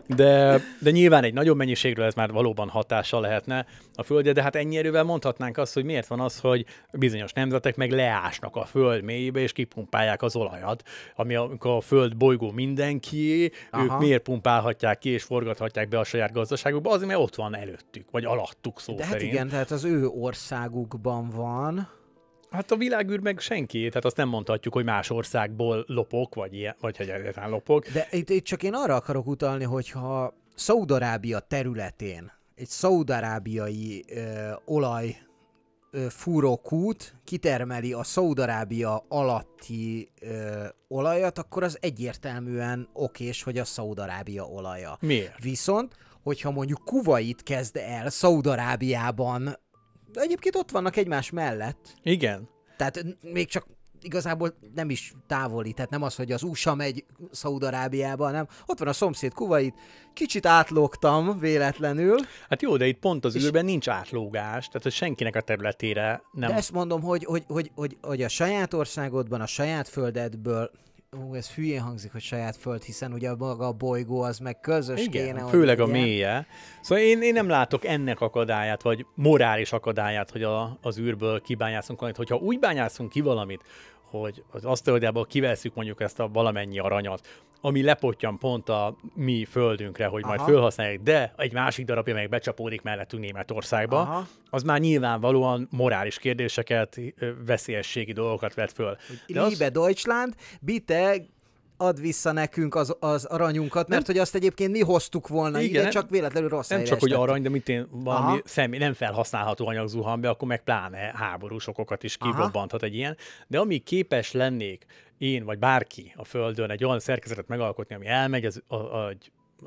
de, de nyilván egy nagyobb mennyiségről ez már valóban hatása lehetne a Földre, de hát ennyi erővel mondhatnánk azt, hogy miért van az, hogy bizonyos nemzetek meg leásnak a Föld mélyébe, és kipumpálják az olajat, ami a, a Föld bolygó mindenkié, Aha. ők miért pumpálhatják ki, és forgathatják be a saját gazdaságukba, azért, mert ott van előttük, vagy alattuk szó de szerint. Hát igen, tehát az ő országukban van... Hát a világűr meg senki, tehát azt nem mondhatjuk, hogy más országból lopok, vagy ilyen, vagy hogy egyáltalán lopok. De itt, itt csak én arra akarok utalni, hogyha Szaúd-Arábia területén egy szaúd-arábiai ö, olaj ö, fúrókút kitermeli a Szaúd-Arábia alatti ö, olajat, akkor az egyértelműen okés, hogy a Szaúd-Arábia olaja. Miért? Viszont, hogyha mondjuk Kuvait kezd el Szaúd-Arábiában, de egyébként ott vannak egymás mellett. Igen. Tehát még csak igazából nem is távoli, tehát nem az, hogy az u es á megy Szaúd-Arábiába, hanem ott van a szomszéd Kuvait, kicsit átlógtam véletlenül. Hát jó, de itt pont az űrben nincs átlógás, tehát hogy senkinek a területére nem... De ezt mondom, hogy, hogy, hogy, hogy, hogy a saját országodban, a saját földedből... Ó, ez hülyén hangzik, hogy saját föld, hiszen ugye maga a bolygó az meg közös igen, kéne. Főleg a mélye. Szóval én, én nem látok ennek akadályát, vagy morális akadályát, hogy a, az űrből kibányászunk valamit. Hogyha úgy bányászunk ki valamit, hogy az aszteroidából kivesszük mondjuk ezt a valamennyi aranyat, ami lepottyan pont a mi földünkre, hogy Aha. majd fölhasználják, de egy másik darabja meg becsapódik mellettünk Németországba, Aha. az már nyilvánvalóan morális kérdéseket, veszélyességi dolgokat vet föl. De Liebe az... Deutschland, bitte add vissza nekünk az, az aranyunkat, mert nem, hogy azt egyébként mi hoztuk volna igen, ide, nem, csak véletlenül rossz helyre. Nem csak, hogy arany, de mitén valami személy, nem felhasználható anyag zuhan be, akkor meg pláne háborús okokat is kirobbanthat egy ilyen. De amíg képes lennék én vagy bárki a Földön egy olyan szerkezetet megalkotni, ami elmegy az, a, a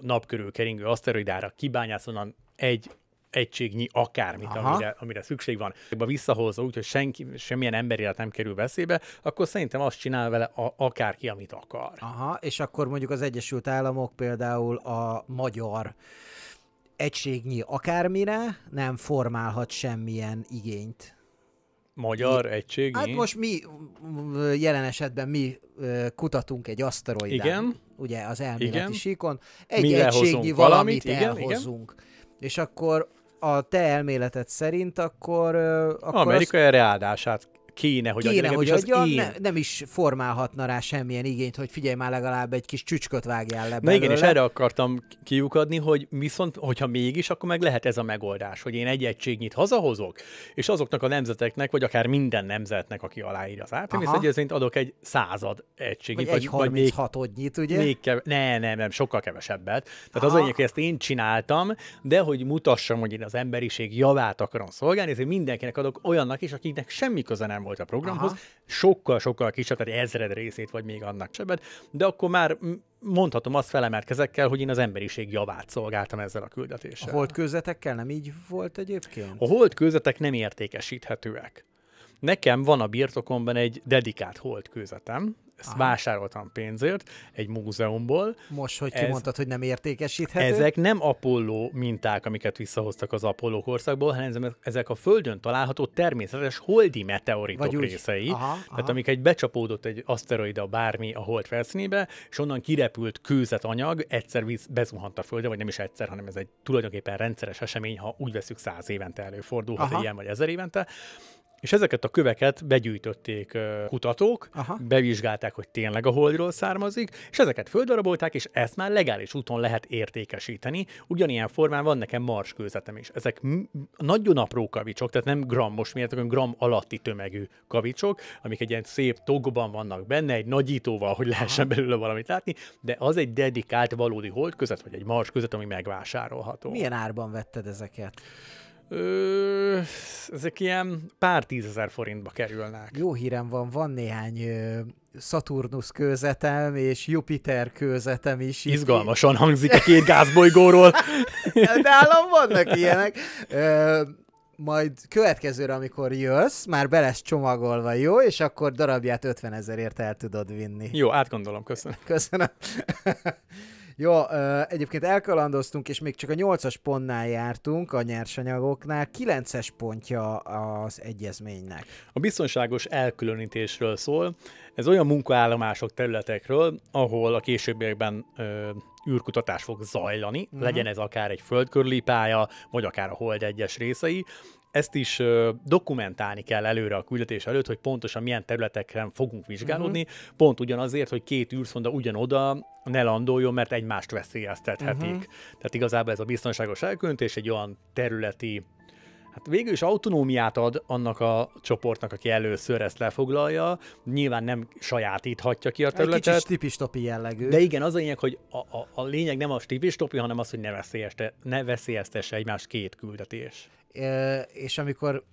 nap körül keringő aszteroidára, kibányász onnan egy egységnyi akármit, amire, amire szükség van, visszahozza úgy, hogy senki, semmilyen emberélet nem kerül veszélybe, akkor szerintem azt csinál vele a, akárki, amit akar. Aha, és akkor mondjuk az Egyesült Államok például a magyar egységnyi akármire nem formálhat semmilyen igényt. Magyar egység. Hát most mi, jelen esetben mi kutatunk egy aszteroidát. Igen. Ugye az elméleti igen. síkon. Egy mi egységnyi valamit igen, elhozzunk. Igen. És akkor a te elméleted szerint akkor... akkor Amerika erre áldását kéne, hogy kéne, adja, hogy adja az én... ne, nem is formálhatna rá semmilyen igényt, hogy figyelj már legalább egy kis csücsköt vágjál le belőle. Na igen, és erre akartam kiukadni, hogy viszont, hogyha mégis, akkor meg lehet ez a megoldás, hogy én egy egységnyit hazahozok, és azoknak a nemzeteknek, vagy akár minden nemzetnek, aki aláírja az Artemis Egyezményt, adok egy század egységnyit. Vagy egy harminchatodnyit, ugye? Még kev... ne, nem, nem, sokkal kevesebbet. Tehát az lényeg, hogy ezt én csináltam, de hogy mutassam, hogy én az emberiség javát akarom szolgálni, ezért mindenkinek adok olyannak is, akiknek semmi köze nem volt a programhoz, sokkal-sokkal kisebb, tehát ezred részét, vagy még annak csöbbet, de akkor már mondhatom azt felemeltkezekkel, hogy én az emberiség javát szolgáltam ezzel a küldetéssel. A holdkőzetekkel nem így volt egyébként? A holdkőzetek nem értékesíthetőek. Nekem van a birtokomban egy dedikált holdkőzetem, ezt Aha. vásároltam pénzért egy múzeumból. Most, hogy kimondtad, hogy nem értékesíthető? Ezek nem Apollo minták, amiket visszahoztak az Apollo korszakból, hanem ezek a Földön található természetes holdi meteoritok részei, aha, aha. tehát amik egy becsapódott egy aszteroida bármi a hold felszínébe, és onnan kirepült kőzetanyag egyszer bezuhant a Földre, vagy nem is egyszer, hanem ez egy tulajdonképpen rendszeres esemény, ha úgy veszük száz évente előfordulhat, aha. ilyen vagy ezer évente. És ezeket a köveket begyűjtötték kutatók, Aha. bevizsgálták, hogy tényleg a holdról származik, és ezeket földarabolták, és ezt már legális úton lehet értékesíteni. Ugyanilyen formán van nekem mars kőzetem is. Ezek nagyon apró kavicsok, tehát nem grammos méretű, hanem gramm alatti tömegű kavicsok, amik egy ilyen szép tokban vannak benne, egy nagyítóval, hogy lehessen Aha. belőle valamit látni, de az egy dedikált valódi holdközet, vagy egy mars között, ami megvásárolható. Milyen árban vetted ezeket? Ö, ezek ilyen pár tízezer forintba kerülnek. Jó hírem van, van néhány Szaturnusz kőzetem és Jupiter kőzetem is. Izgalmasan hangzik a két gázbolygóról. Nálam vannak ilyenek. Ö, majd következőre, amikor jössz, már be lesz csomagolva, jó? És akkor darabját ötvenezerért el tudod vinni. Jó, átgondolom, köszönöm. Köszönöm. Jó, egyébként elkalandoztunk, és még csak a nyolcas pontnál jártunk, a nyersanyagoknál, kilences pontja az egyezménynek. A biztonságos elkülönítésről szól. Ez olyan munkaállomások, területekről, ahol a későbbiekben ö, űrkutatás fog zajlani, uh-huh. legyen ez akár egy földkörüli pálya, vagy akár a hold egyes részei. Ezt is ö, dokumentálni kell előre a küldetés előtt, hogy pontosan milyen területeken fogunk vizsgálódni, uh-huh. pont ugyanazért, hogy két űrszonda ugyanoda ne landoljon, mert egymást veszélyeztethetik. Uh-huh. Tehát igazából ez a biztonságos elkülönítés egy olyan területi, hát végül is autonómiát ad annak a csoportnak, aki először ezt lefoglalja, nyilván nem sajátíthatja ki a területet. Egy kicsit stipistopi jellegű. De igen, az a lényeg, hogy a, a, a lényeg nem a stipistopi, hanem az, hogy ne, veszélyezte, ne veszélyeztesse egymást két küldetés. És amikor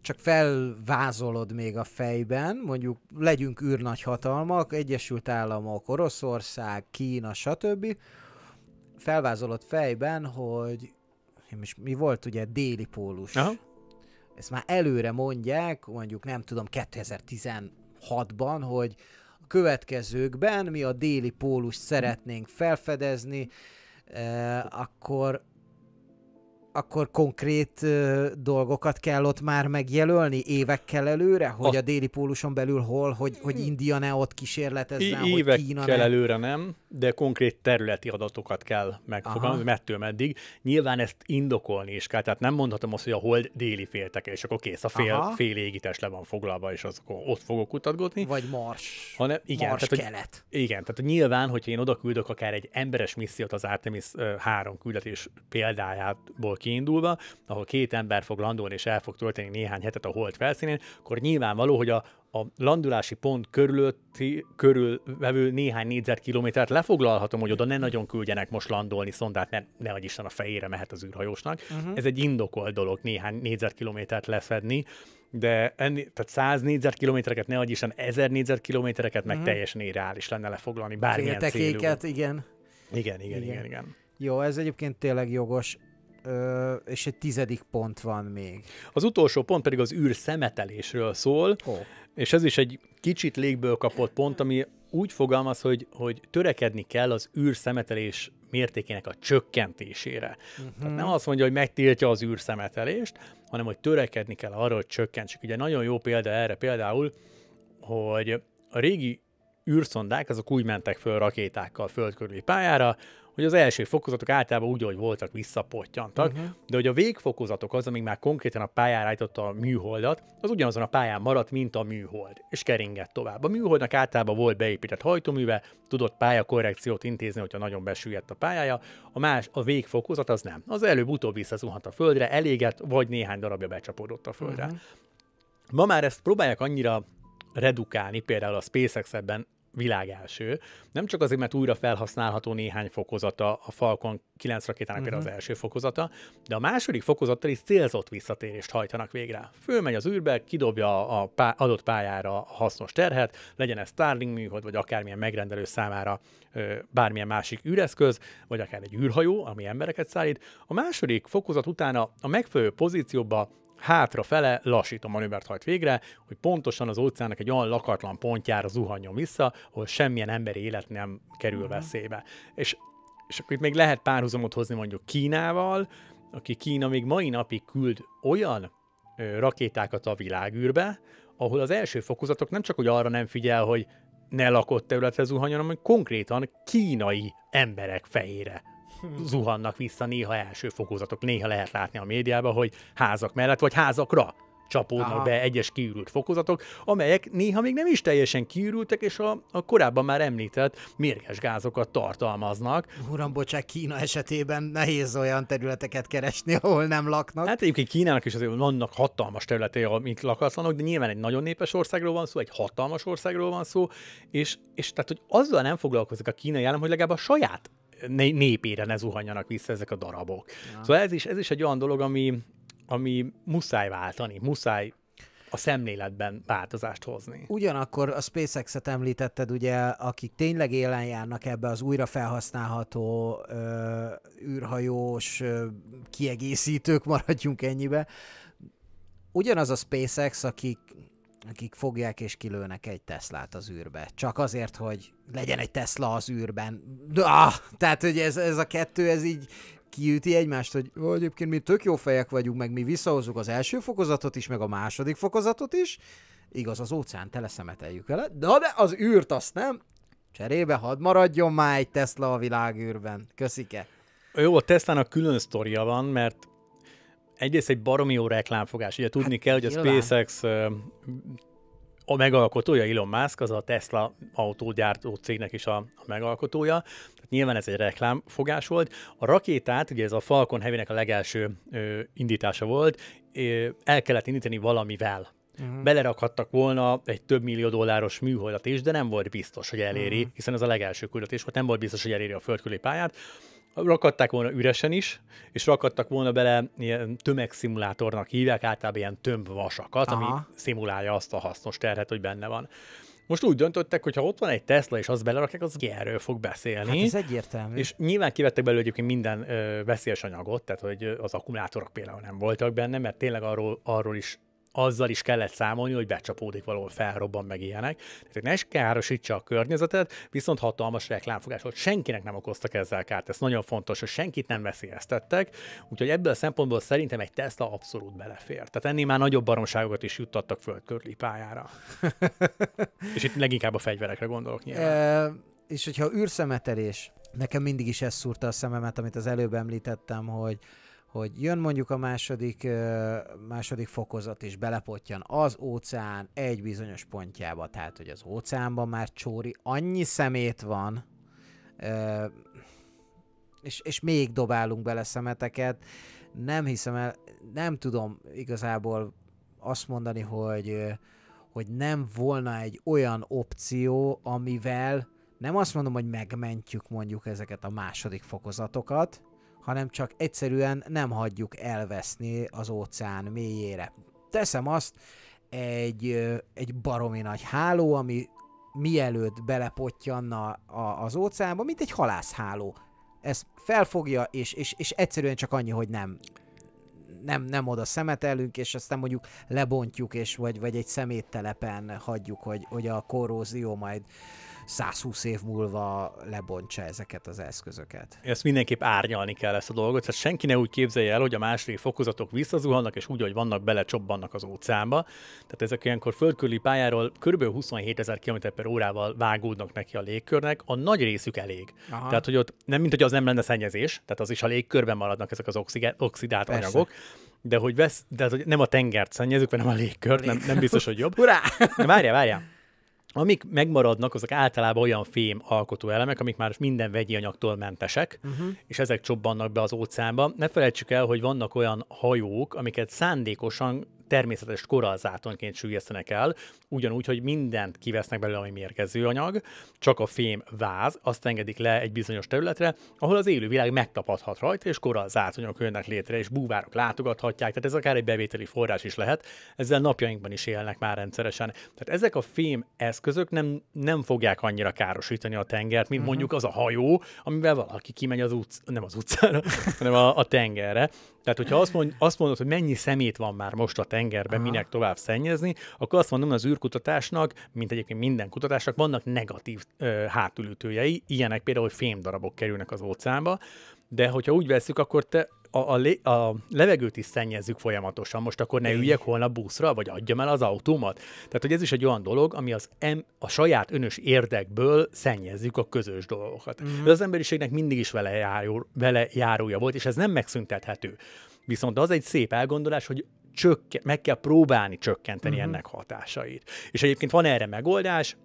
csak felvázolod még a fejben, mondjuk legyünk űrnagyhatalmak, Egyesült Államok, Oroszország, Kína, stb. Felvázolod fejben, hogy mi volt ugye déli pólus. Aha. Ezt már előre mondják, mondjuk nem tudom, kétezer-tizenhatban, hogy a következőkben mi a déli pólust szeretnénk felfedezni, eh, akkor akkor konkrét ö, dolgokat kell ott már megjelölni évekkel előre, hogy a, a déli póluson belül hol, hogy, hogy India ne ott kísérletezzen, hogy Kína ne. Évekkel előre nem, de konkrét területi adatokat kell megfogalmazni, mettől meddig. Nyilván ezt indokolni is kell, tehát nem mondhatom azt, hogy a hold déli félteke, és akkor kész, a fél, fél égítés le van foglalva, és az, akkor ott fogok kutatgatni. Vagy mars, hanem, igen, mars tehát, kelet. Hogy, igen, tehát nyilván, hogyha én oda küldök akár egy emberes missziót az Artemis három küldetés példájából kiindulva, ahol két ember fog landolni és el fog tölteni néhány hetet a hold felszínén, akkor nyilvánvaló, hogy a, a landulási pont körülötti, körülvevő néhány négyzetkilométert lefoglalhatom, hogy oda ne nagyon küldjenek most landolni szondát, mert nehogy Isten a fejére mehet az űrhajósnak. Uh-huh. Ez egy indokolt dolog néhány négyzetkilométert lefedni, de enni, tehát száz négyzetkilométereket, nehogy Isten ezer négyzetkilométereket meg uh-huh. teljesen irreális lenne lefoglalni bármilyen célú. Igen. Igen, igen, igen, igen, igen. Jó, ez egyébként tényleg jogos. Ö, és egy tizedik pont van még. Az utolsó pont pedig az űrszemetelésről szól, oh. és ez is egy kicsit légből kapott pont, ami úgy fogalmaz, hogy, hogy törekedni kell az űrszemetelés mértékének a csökkentésére. Uh-huh. Tehát nem azt mondja, hogy megtiltja az űrszemetelést, hanem hogy törekedni kell arra, hogy csökkentsük. Ugye nagyon jó példa erre például, hogy a régi űrszondák azok úgy mentek föl rakétákkal föld körüli pályára, hogy az első fokozatok általában úgy, ahogy voltak, visszapottyantak, uh-huh. de hogy a végfokozatok az, amíg már konkrétan a pályára állította a műholdat, az ugyanazon a pályán maradt, mint a műhold, és keringett tovább. A műholdnak általában volt beépített hajtóműve, tudott pályakorrekciót intézni, hogyha nagyon besüllyedt a pályája, a más, a végfokozat az nem. Az előbb-utóbb visszazuhant a földre, elégett, vagy néhány darabja becsapódott a földre. Uh-huh. Ma már ezt próbálják annyira redukálni, például a SpaceX ebben világelső, nem csak azért, mert újra felhasználható néhány fokozata a Falcon kilenc rakétának, uh-huh. például az első fokozata, de a második fokozattal is célzott visszatérést hajtanak végre. Fölmegy az űrbe, kidobja a pá- adott pályára a hasznos terhet, legyen ez Starlink műhold, vagy akármilyen megrendelő számára ö, bármilyen másik űreszköz, vagy akár egy űrhajó, ami embereket szállít. A második fokozat utána a megfelelő pozícióba hátrafele lassító manővert hajt végre, hogy pontosan az óceánnak egy olyan lakatlan pontjára zuhanjon vissza, ahol semmilyen emberi élet nem kerül uh-huh. veszélybe. És, és akkor itt még lehet párhuzamot hozni mondjuk Kínával, aki Kína még mai napig küld olyan ö, rakétákat a világűrbe, ahol az első fokozatok nem csak, hogy arra nem figyel, hogy ne lakott területre zuhanjon, hanem konkrétan kínai emberek fejére zuhannak vissza néha első fokozatok. Néha lehet látni a médiában, hogy házak mellett vagy házakra csapódnak Aha. be egyes kiürült fokozatok, amelyek néha még nem is teljesen kiürültek, és a, a korábban már említett mérges gázokat tartalmaznak. Uram, bocsánat, Kína esetében nehéz olyan területeket keresni, ahol nem laknak. Hát egyébként Kínának is azért vannak hatalmas területei, amik lakatlanok, de nyilván egy nagyon népes országról van szó, egy hatalmas országról van szó, és, és tehát, hogy azzal nem foglalkozik a kínai állam, hogy legalább a saját népére ne zuhanjanak vissza ezek a darabok. Ja. Szóval ez is, ez is egy olyan dolog, ami, ami muszáj váltani, muszáj a szemléletben változást hozni. Ugyanakkor a SpaceX-et említetted, ugye, akik tényleg élen járnak ebbe az újra felhasználható ö, űrhajós ö, kiegészítők, maradjunk ennyibe. Ugyanaz a SpaceX, akik akik fogják és kilőnek egy Teslát az űrbe. Csak azért, hogy legyen egy Tesla az űrben. Ah, tehát, hogy ez, ez a kettő, ez így kiüti egymást, hogy ó, egyébként mi tök jó fejek vagyunk, meg mi visszahozzuk az első fokozatot is, meg a második fokozatot is. Igaz, az óceán teleszemeteljük vele, de az űrt azt nem. Cserébe hadd maradjon már egy Tesla a világűrben. Köszike. Jó, a Teslának külön sztoria van, mert egyrészt egy baromi jó reklámfogás. Ugye tudni hát, kell, hogy a SpaceX uh, a megalkotója, Elon Musk, az a Tesla autógyártó cégnek is a, a megalkotója. Tehát nyilván ez egy reklámfogás volt. A rakétát, ugye ez a Falcon Heavy-nek a legelső uh, indítása volt, uh, el kellett indítani valamivel. Uh-huh. Belerakhattak volna egy több millió dolláros műholdat is, de nem volt biztos, hogy eléri, uh-huh. hiszen ez a legelső küldetés volt, nem volt biztos, hogy eléri a föld körüli pályát. Rakadták volna üresen is, és rakadtak volna bele ilyen tömegszimulátornak hívják, általában ilyen tömbvasakat, Aha. ami szimulálja azt a hasznos terhet, hogy benne van. Most úgy döntöttek, hogy ha ott van egy Tesla, és azt belerakják, az erről fog beszélni. Hát ez egyértelmű. És nyilván kivettek belőle egyébként minden ö, veszélyes anyagot, tehát hogy az akkumulátorok például nem voltak benne, mert tényleg arról, arról is, azzal is kellett számolni, hogy becsapódik valahol, felrobban meg ilyenek. Tehát ne is károsítsa a környezetet, viszont hatalmas reklámfogás volt. Senkinek nem okoztak ezzel kárt. Ez nagyon fontos, hogy senkit nem veszélyeztettek. Úgyhogy ebből a szempontból szerintem egy Tesla abszolút belefér. Tehát ennél már nagyobb baromságokat is juttattak föld körüli pályára. És itt leginkább a fegyverekre gondolok nyilván. E, és hogyha űrszemetelés, nekem mindig is ez szúrta a szememet, amit az előbb említettem, hogy hogy jön mondjuk a második, második fokozat, és belepottyan az óceán egy bizonyos pontjába, tehát hogy az óceánban már csóri, annyi szemét van, és, és még dobálunk bele szemeteket. Nem hiszem el, nem tudom igazából azt mondani, hogy, hogy nem volna egy olyan opció, amivel nem azt mondom, hogy megmentjük mondjuk ezeket a második fokozatokat, hanem csak egyszerűen nem hagyjuk elveszni az óceán mélyére. Teszem azt, egy, egy baromi nagy háló, ami mielőtt belepottyanna az óceánba, mint egy halászháló. Ez felfogja, és, és, és egyszerűen csak annyi, hogy nem, nem, nem oda szemetelünk, és aztán mondjuk lebontjuk, és vagy, vagy egy szeméttelepen hagyjuk, hogy, hogy a korrózió majd százhúsz év múlva lebontsa ezeket az eszközöket. Ezt mindenképp árnyalni kell, ezt a dolgot, tehát senki ne úgy képzelje el, hogy a második fokozatok visszazuhannak, és úgy, hogy vannak, belecsobbannak az óceánba. Tehát ezek ilyenkor földkörüli pályáról kb. huszonhétezer kilométer per órával vágódnak neki a légkörnek, a nagy részük elég. Aha. Tehát, hogy ott nem, mint hogy az nem lenne szennyezés, tehát az is a légkörben maradnak ezek az oxigá- oxidált Persze. anyagok. De hogy, vesz, de hogy nem a tengert szennyezzük, hanem a légkört, nem, nem biztos, hogy jobb. Hurrá! Várjál, várjál. Amik megmaradnak, azok általában olyan fém alkotó elemek, amik már minden vegyi anyagtól mentesek, uh-huh. és ezek csobbannak be az óceánba. Ne felejtsük el, hogy vannak olyan hajók, amiket szándékosan természetes korallzátonként süllyesztenek el, ugyanúgy, hogy mindent kivesznek belőle, ami mérgező anyag, csak a fém váz, azt engedik le egy bizonyos területre, ahol az élővilág megtapadhat rajta, és korallzátonyok jönnek létre, és búvárok látogathatják, tehát ez akár egy bevételi forrás is lehet, ezzel napjainkban is élnek már rendszeresen. Tehát ezek a fém eszközök nem, nem fogják annyira károsítani a tengert, mint uh-huh. mondjuk az a hajó, amivel valaki kimegy az utc- nem az utcára, hanem a, a tengerre. Tehát, hogyha azt, mond, azt mondod, hogy mennyi szemét van már most a tengerben, Aha. minek tovább szennyezni, akkor azt mondom, hogy az űrkutatásnak, mint egyébként minden kutatásnak vannak negatív ö, hátulütőjei, ilyenek például, hogy fémdarabok kerülnek az óceánba, de hogyha úgy veszük, akkor te a, a, lé, a levegőt is szennyezzük folyamatosan, most akkor ne üljek holnap buszra, vagy adjam el az autómat. Tehát, hogy ez is egy olyan dolog, ami az em, a saját önös érdekből szennyezzük a közös dolgokat. Mm-hmm. De az emberiségnek mindig is vele, járul, vele járója volt, és ez nem megszüntethető. Viszont az egy szép elgondolás, hogy csökken, meg kell próbálni csökkenteni mm-hmm. ennek hatásait. És egyébként van erre megoldás,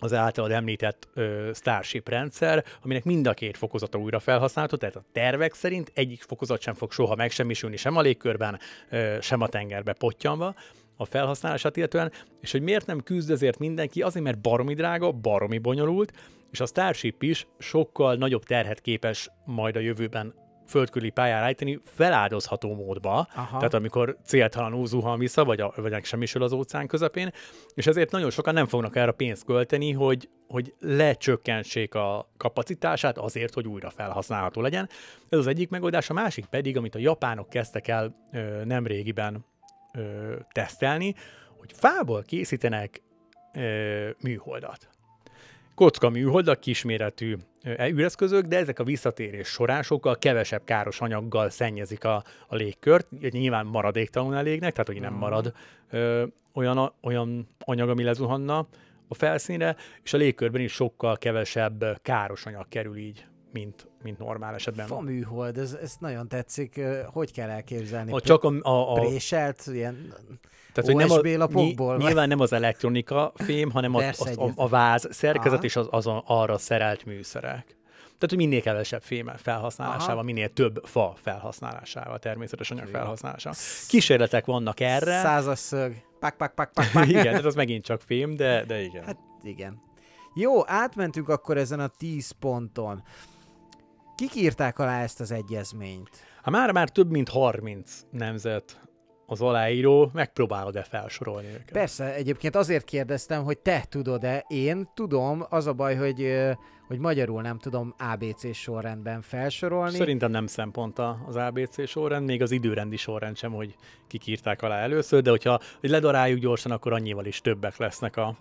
az általad említett ö, Starship rendszer, aminek mind a két fokozata újra felhasználható, tehát a tervek szerint egyik fokozat sem fog soha megsemmisülni, sem a légkörben, ö, sem a tengerbe pottyanva a felhasználását illetően, és hogy miért nem küzd ezért mindenki, azért mert baromi drága, baromi bonyolult, és a Starship is sokkal nagyobb terhet képes majd a jövőben földkörüli pályára állítani feláldozható módba, Aha. tehát amikor céltalanul zuhan vissza, vagy, a, vagy megsemmisül az óceán közepén, és ezért nagyon sokan nem fognak erre pénzt költeni, hogy, hogy lecsökkentsék a kapacitását azért, hogy újra felhasználható legyen. Ez az egyik megoldás, a másik pedig, amit a japánok kezdtek el ö, nemrégiben ö, tesztelni, hogy fából készítenek ö, műholdat. Kocka műholdak, kisméretű űreszközök, de ezek a visszatérés során sokkal kevesebb káros anyaggal szennyezik a, a légkört. Nyilván maradéktalanul elégnek, tehát hogy nem marad ö, olyan, olyan anyag, ami lezuhanna a felszínre, és a légkörben is sokkal kevesebb káros anyag kerül így, mint, mint normál esetben. Fa műhold, ez, ez nagyon tetszik. Hogy kell elképzelni? A, csak a, a, a... préselt, ilyen... Tehát, hogy nem a, lapokból, ny- nyilván nem az elektronika fém, hanem a, a, a váz szerkezet Aha. és az, az arra szerelt műszerek. Tehát, hogy minél kevesebb fém felhasználásával, Aha. minél több fa felhasználásával, természetes anyag felhasználásával. Kísérletek vannak erre. Százas szög. Pak, pak, pak, pak, pak. Igen, tehát az megint csak fém, de, de igen. Hát igen. Jó, átmentünk akkor ezen a tíz ponton. Kik írták alá ezt az egyezményt? Hát már, már több mint harminc nemzet az aláíró, megpróbálod-e felsorolni őket? Persze, egyébként azért kérdeztem, hogy te tudod-e, én tudom, az a baj, hogy, hogy magyarul nem tudom á bé cé sorrendben felsorolni. Szerintem nem szempont az á bé cé sorrend, még az időrendi sorrend sem, hogy kik írták alá először, de hogyha hogy ledaráljuk gyorsan, akkor annyival is többek lesznek a,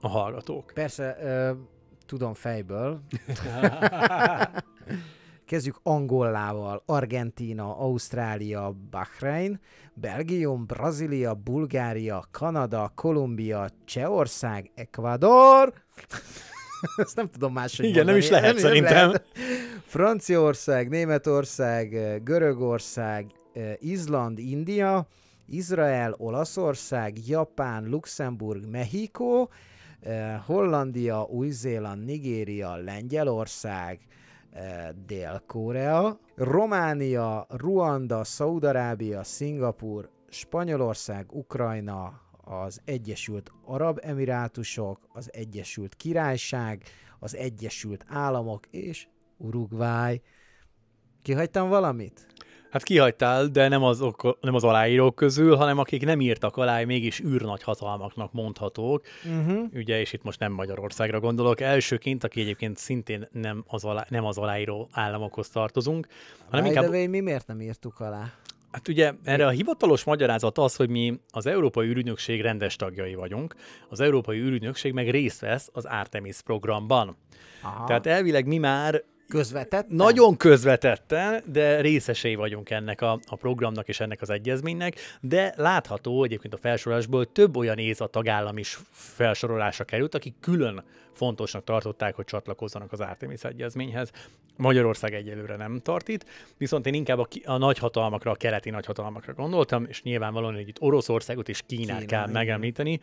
a hallgatók. Persze, ö, tudom fejből. Kezdjük Angolával, Argentína, Ausztrália, Bahrein, Belgium, Brazília, Bulgária, Kanada, Kolumbia, Csehország, Ecuador. Ezt nem tudom máshogy Igen, mondani. Igen, nem is lehet, nem szerintem. Lehet. Franciaország, Németország, Görögország, Izland, India, Izrael, Olaszország, Japán, Luxemburg, Mexikó, Hollandia, Új-Zéland, Nigéria, Lengyelország, Dél-Korea, Románia, Ruanda, Szaúd-Arábia, Szingapúr, Spanyolország, Ukrajna, az Egyesült Arab Emirátusok, az Egyesült Királyság, az Egyesült Államok és Uruguay. Kihagytam valamit? Hát kihagytál, de nem, azok, nem az aláírók közül, hanem akik nem írtak alá, mégis űrnagyhatalmaknak mondhatók. Uh-huh. Ugye, és itt most nem Magyarországra gondolok. Elsőként, aki egyébként szintén nem az, alá, nem az aláíró államokhoz tartozunk. By the way, mi miért nem írtuk alá? Hát ugye erre a hivatalos magyarázat az, hogy mi az Európai űrügynökség rendes tagjai vagyunk, az Európai űrügynökség meg részt vesz az Artemis programban. Aha. Tehát elvileg mi már közvetetten? Nagyon közvetetten, de részesei vagyunk ennek a, a programnak és ennek az egyezménynek, de látható egyébként a felsorolásból több olyan é es á tagállam is felsorolásra került, akik külön fontosnak tartották, hogy csatlakozzanak az Artemis egyezményhez. Magyarország egyelőre nem tart itt, viszont én inkább a, a nagyhatalmakra, a keleti nagyhatalmakra gondoltam, és nyilvánvalóan itt Oroszországot és Kínát Kína, kell igen. megemlíteni,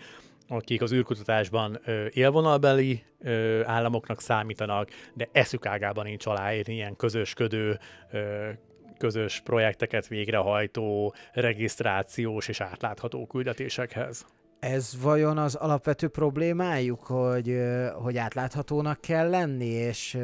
akik az űrkutatásban ö, élvonalbeli ö, államoknak számítanak, de eszük ágában nincs aláírni ilyen közösködő, ö, közös projekteket végrehajtó, regisztrációs és átlátható küldetésekhez. Ez vajon az alapvető problémájuk, hogy, hogy átláthatónak kell lenni, és...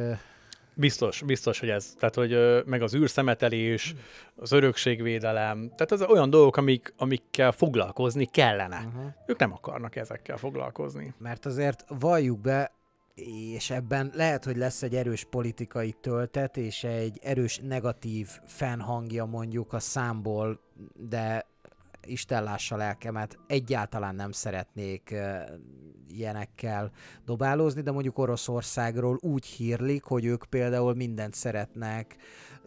Biztos, biztos, hogy ez. Tehát, hogy meg az űrszemetelés, az örökségvédelem, tehát ez olyan dolgok, amik, amikkel foglalkozni kellene. Uh-huh. Ők nem akarnak ezekkel foglalkozni. Mert azért valljuk be, és ebben lehet, hogy lesz egy erős politikai töltet, és egy erős negatív fennhangja mondjuk a számból, de Isten lássa lelkemet, egyáltalán nem szeretnék ilyenekkel dobálózni, de mondjuk Oroszországról úgy hírlik, hogy ők például mindent szeretnek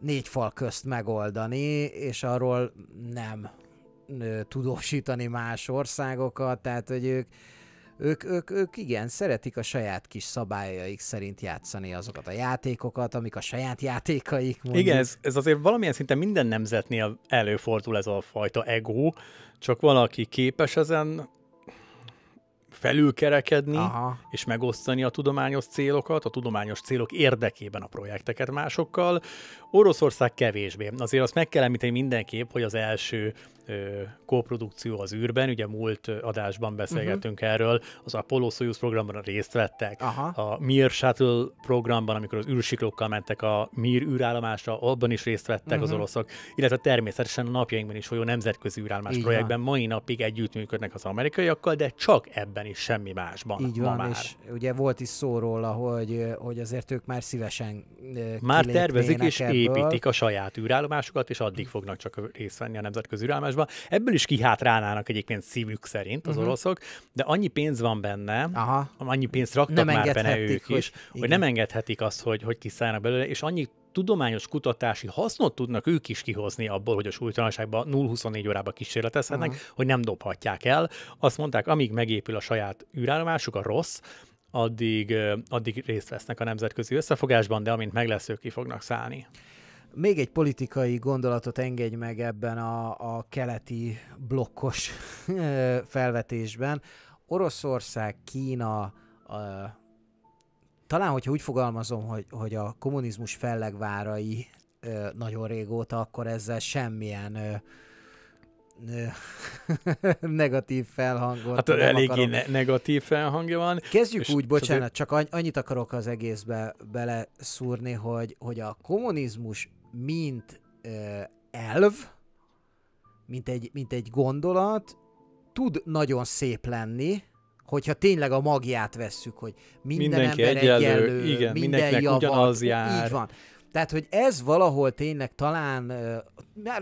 négy fal közt megoldani, és arról nem tudósítani más országokat, tehát hogy ők Ők, ők, ők igen, szeretik a saját kis szabályaik szerint játszani azokat a játékokat, amik a saját játékaik mondjuk. Igen, ez, ez azért valamilyen szinten minden nemzetnél előfordul ez a fajta ego, csak valaki képes ezen felülkerekedni, aha, és megosztani a tudományos célokat, a tudományos célok érdekében a projekteket másokkal. Oroszország kevésbé. Azért azt meg kell említeni mindenképp, hogy az első ö, koprodukció az űrben, ugye múlt adásban beszélgettünk uh-huh. erről, az Apollo-Soyuz programban részt vettek, aha, a Mir Shuttle programban, amikor az űrsiklókkal mentek a Mir űrállomásra, abban is részt vettek uh-huh. az oroszok, illetve természetesen a napjainkban is folyó nemzetközi űrállomás igen. projektben mai napig együttműködnek az amerikaiakkal, de csak ebben is, semmi másban. Így van, már. És ugye volt is szó róla, hogy, hogy azért ők már szívesen már tervezik és ebből. Építik a saját űrállomásukat, és addig fognak csak részt venni a nemzetközi űrállomásban. Ebből is kihátrálnának egyébként szívük szerint az uh-huh. oroszok, de annyi pénz van benne, aha, annyi pénzt raktak nem már benne ők hogy, is, igen. hogy nem engedhetik azt, hogy, hogy kiszállnak belőle, és annyi tudományos kutatási hasznot tudnak ők is kihozni abból, hogy a súlytalanságban nulla huszonnégy órában kísérletezhetnek, uh-huh. hogy nem dobhatják el. Azt mondták, amíg megépül a saját űrállomásuk, a rossz, addig, addig részt vesznek a nemzetközi összefogásban, de amint meg lesz, ők ki fognak szállni. Még egy politikai gondolatot engedj meg ebben a, a keleti blokkos felvetésben. Oroszország, Kína, a, talán, hogyha úgy fogalmazom, hogy, hogy a kommunizmus fellegvárai ö, nagyon régóta, akkor ezzel semmilyen ö, ö, negatív felhangot hát, nem eléggé akarom. Ne- negatív felhangja van. Kezdjük úgy, bocsánat, csak annyit akarok az egészbe beleszúrni, hogy, hogy a kommunizmus mint ö, elv, mint egy, mint egy gondolat tud nagyon szép lenni, hogyha tényleg a magját vesszük, hogy minden Mindenki ember egyenlő, egyenlő igen, minden javat, ugyanaz jár. Így van. Tehát, hogy ez valahol tényleg talán,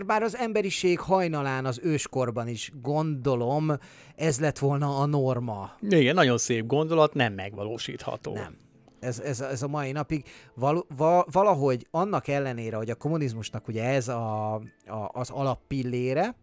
bár az emberiség hajnalán az őskorban is gondolom, ez lett volna a norma. Igen, nagyon szép gondolat, nem megvalósítható. Nem. Ez, ez, ez a mai napig val, val, valahogy annak ellenére, hogy a kommunizmusnak ugye ez a, a, az alappillére,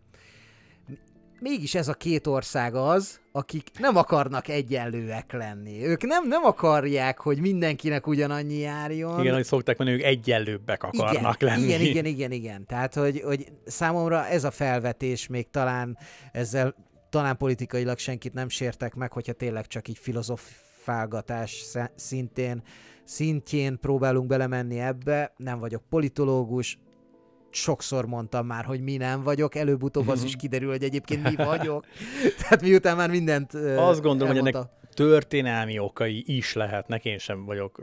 mégis ez a két ország az, akik nem akarnak egyenlőek lenni. Ők nem, nem akarják, hogy mindenkinek ugyanannyi járjon. Igen, hogy szokták mondani, ők egyenlőbbek akarnak igen, lenni. Igen, igen, igen, igen. Tehát, hogy, hogy számomra ez a felvetés még talán ezzel talán politikailag senkit nem sértek meg, hogyha tényleg csak így filozofálgatás szintén, szintjén próbálunk belemenni ebbe. Nem vagyok politológus, sokszor mondtam már, hogy mi nem vagyok, előbb-utóbb az is kiderül, hogy egyébként mi vagyok. Tehát miután már mindent azt gondolom, elmondta. Hogy ennek történelmi okai is lehetnek, én sem vagyok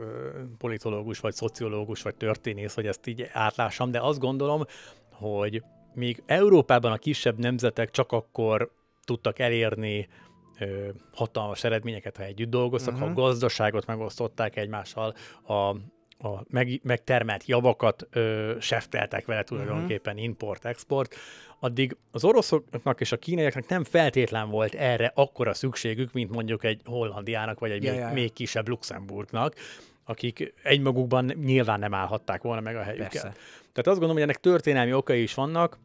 politológus, vagy szociológus, vagy történész, hogy ezt így átlássam, de azt gondolom, hogy még Európában a kisebb nemzetek csak akkor tudtak elérni hatalmas eredményeket, ha együtt dolgoztak, uh-huh. ha a gazdaságot megosztották egymással, a a meg, megtermelt javakat ö, sefteltek vele tulajdonképpen uh-huh. import-export, addig az oroszoknak és a kínaiaknak nem feltétlen volt erre akkora szükségük, mint mondjuk egy Hollandiának, vagy egy yeah, még, yeah. még kisebb Luxemburgnak, akik egymagukban nyilván nem állhatták volna meg a helyüket. Persze. Tehát azt gondolom, hogy ennek történelmi okai is vannak,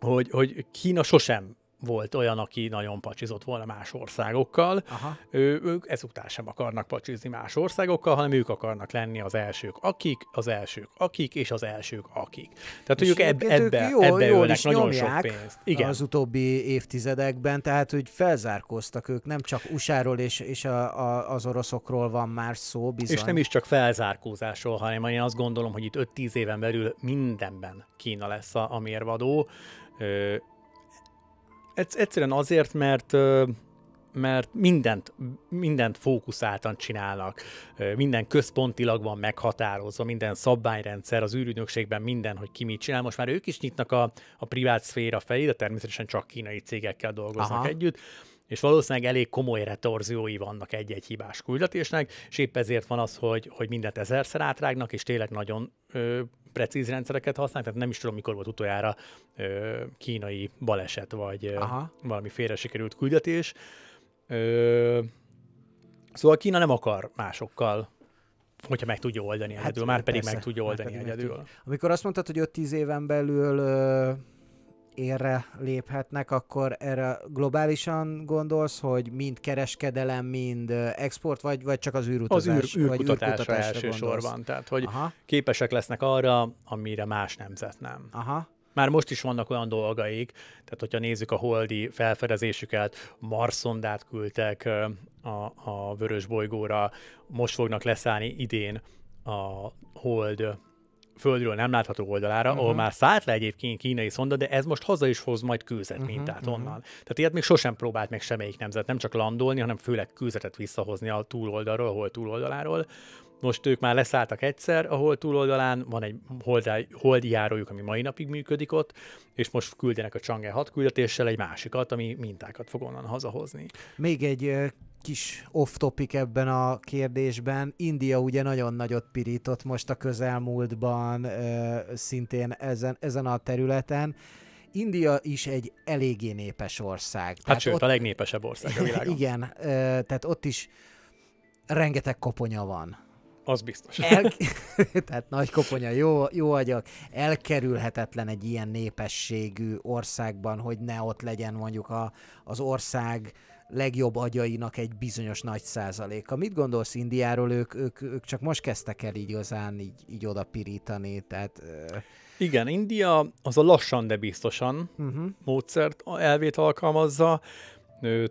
hogy, hogy Kína sosem volt olyan, aki nagyon pacsizott volna más országokkal. Ő, ők ezután sem akarnak pacsizni más országokkal, hanem ők akarnak lenni az elsők akik, az elsők akik, és az elsők akik. Tehát ők eb- ebbe, jól, ebbe jól ölnek nagyon sok pénzt. Igen. Az utóbbi évtizedekben, tehát hogy felzárkóztak ők, nem csak u es á-ról és, és a, a, az oroszokról van már szó bizony. És nem is csak felzárkózásról, hanem én azt gondolom, hogy itt öt-tíz éven belül mindenben Kína lesz a, a mérvadó. Ö, Egyszerűen azért, mert, mert mindent, mindent fókuszáltan csinálnak, minden központilag van meghatározva, minden szabványrendszer, az űrügynökségben minden, hogy ki mit csinál. Most már ők is nyitnak a, a privát szféra felé, de természetesen csak kínai cégekkel dolgoznak Aha. együtt, és valószínűleg elég komoly retorziói vannak egy-egy hibás küldetésnek, és épp ezért van az, hogy, hogy mindent ezerszer átrágnak, és tényleg nagyon ö, precíz rendszereket használnak, tehát nem is tudom, mikor volt utoljára ö, kínai baleset, vagy ö, valami félre sikerült küldetés. Ö, szóval Kína nem akar másokkal, hogyha meg tudja oldani hát egyedül, már pedig persze, meg tudja oldani pedig egyedül. Meg tudja. Amikor azt mondtad, hogy öt-tíz éven belül... Ö... érre léphetnek, akkor erre globálisan gondolsz, hogy mind kereskedelem, mind export, vagy, vagy csak az űrutazás? Az űr, űrkutatásra, űrkutatásra elsősorban. Tehát, hogy Aha. képesek lesznek arra, amire más nemzet nem. Aha. Már most is vannak olyan dolgaik, tehát hogyha nézzük a holdi felfedezésüket, Marszondát küldtek a, a vörös bolygóra, most fognak leszállni idén a hold földről nem látható oldalára, uh-huh. ahol már szállt le egyébként kínai szonda, de ez most haza is hoz majd kőzet mintát uh-huh. onnan. Tehát ilyet még sosem próbált meg semmelyik nemzet, nem csak landolni, hanem főleg kőzetet visszahozni a túloldalról, hol túloldaláról. Most ők már leszálltak egyszer a hold túloldalán, van egy holdjárójuk, ami mai napig működik ott, és most küldenek a Chang'e hat küldetéssel egy másikat, ami mintákat fog onnan hazahozni. Még egy kis off-topic ebben a kérdésben. India ugye nagyon nagyot pirított most a közelmúltban, szintén ezen, ezen a területen. India is egy eléggé népes ország. Hát tehát sőt, ott... a legnépesebb ország a világon. Igen, tehát ott is rengeteg koponya van. Az biztos. El... Tehát nagy koponya, jó, jó agyak. Elkerülhetetlen egy ilyen népességű országban, hogy ne ott legyen mondjuk a, az ország legjobb agyainak egy bizonyos nagy százaléka. Mit gondolsz Indiáról? Ők, ők, ők csak most kezdtek el így igazán így, így oda pirítani, tehát... Igen, India az a lassan, de biztosan uh-huh. módszert elvét alkalmazza.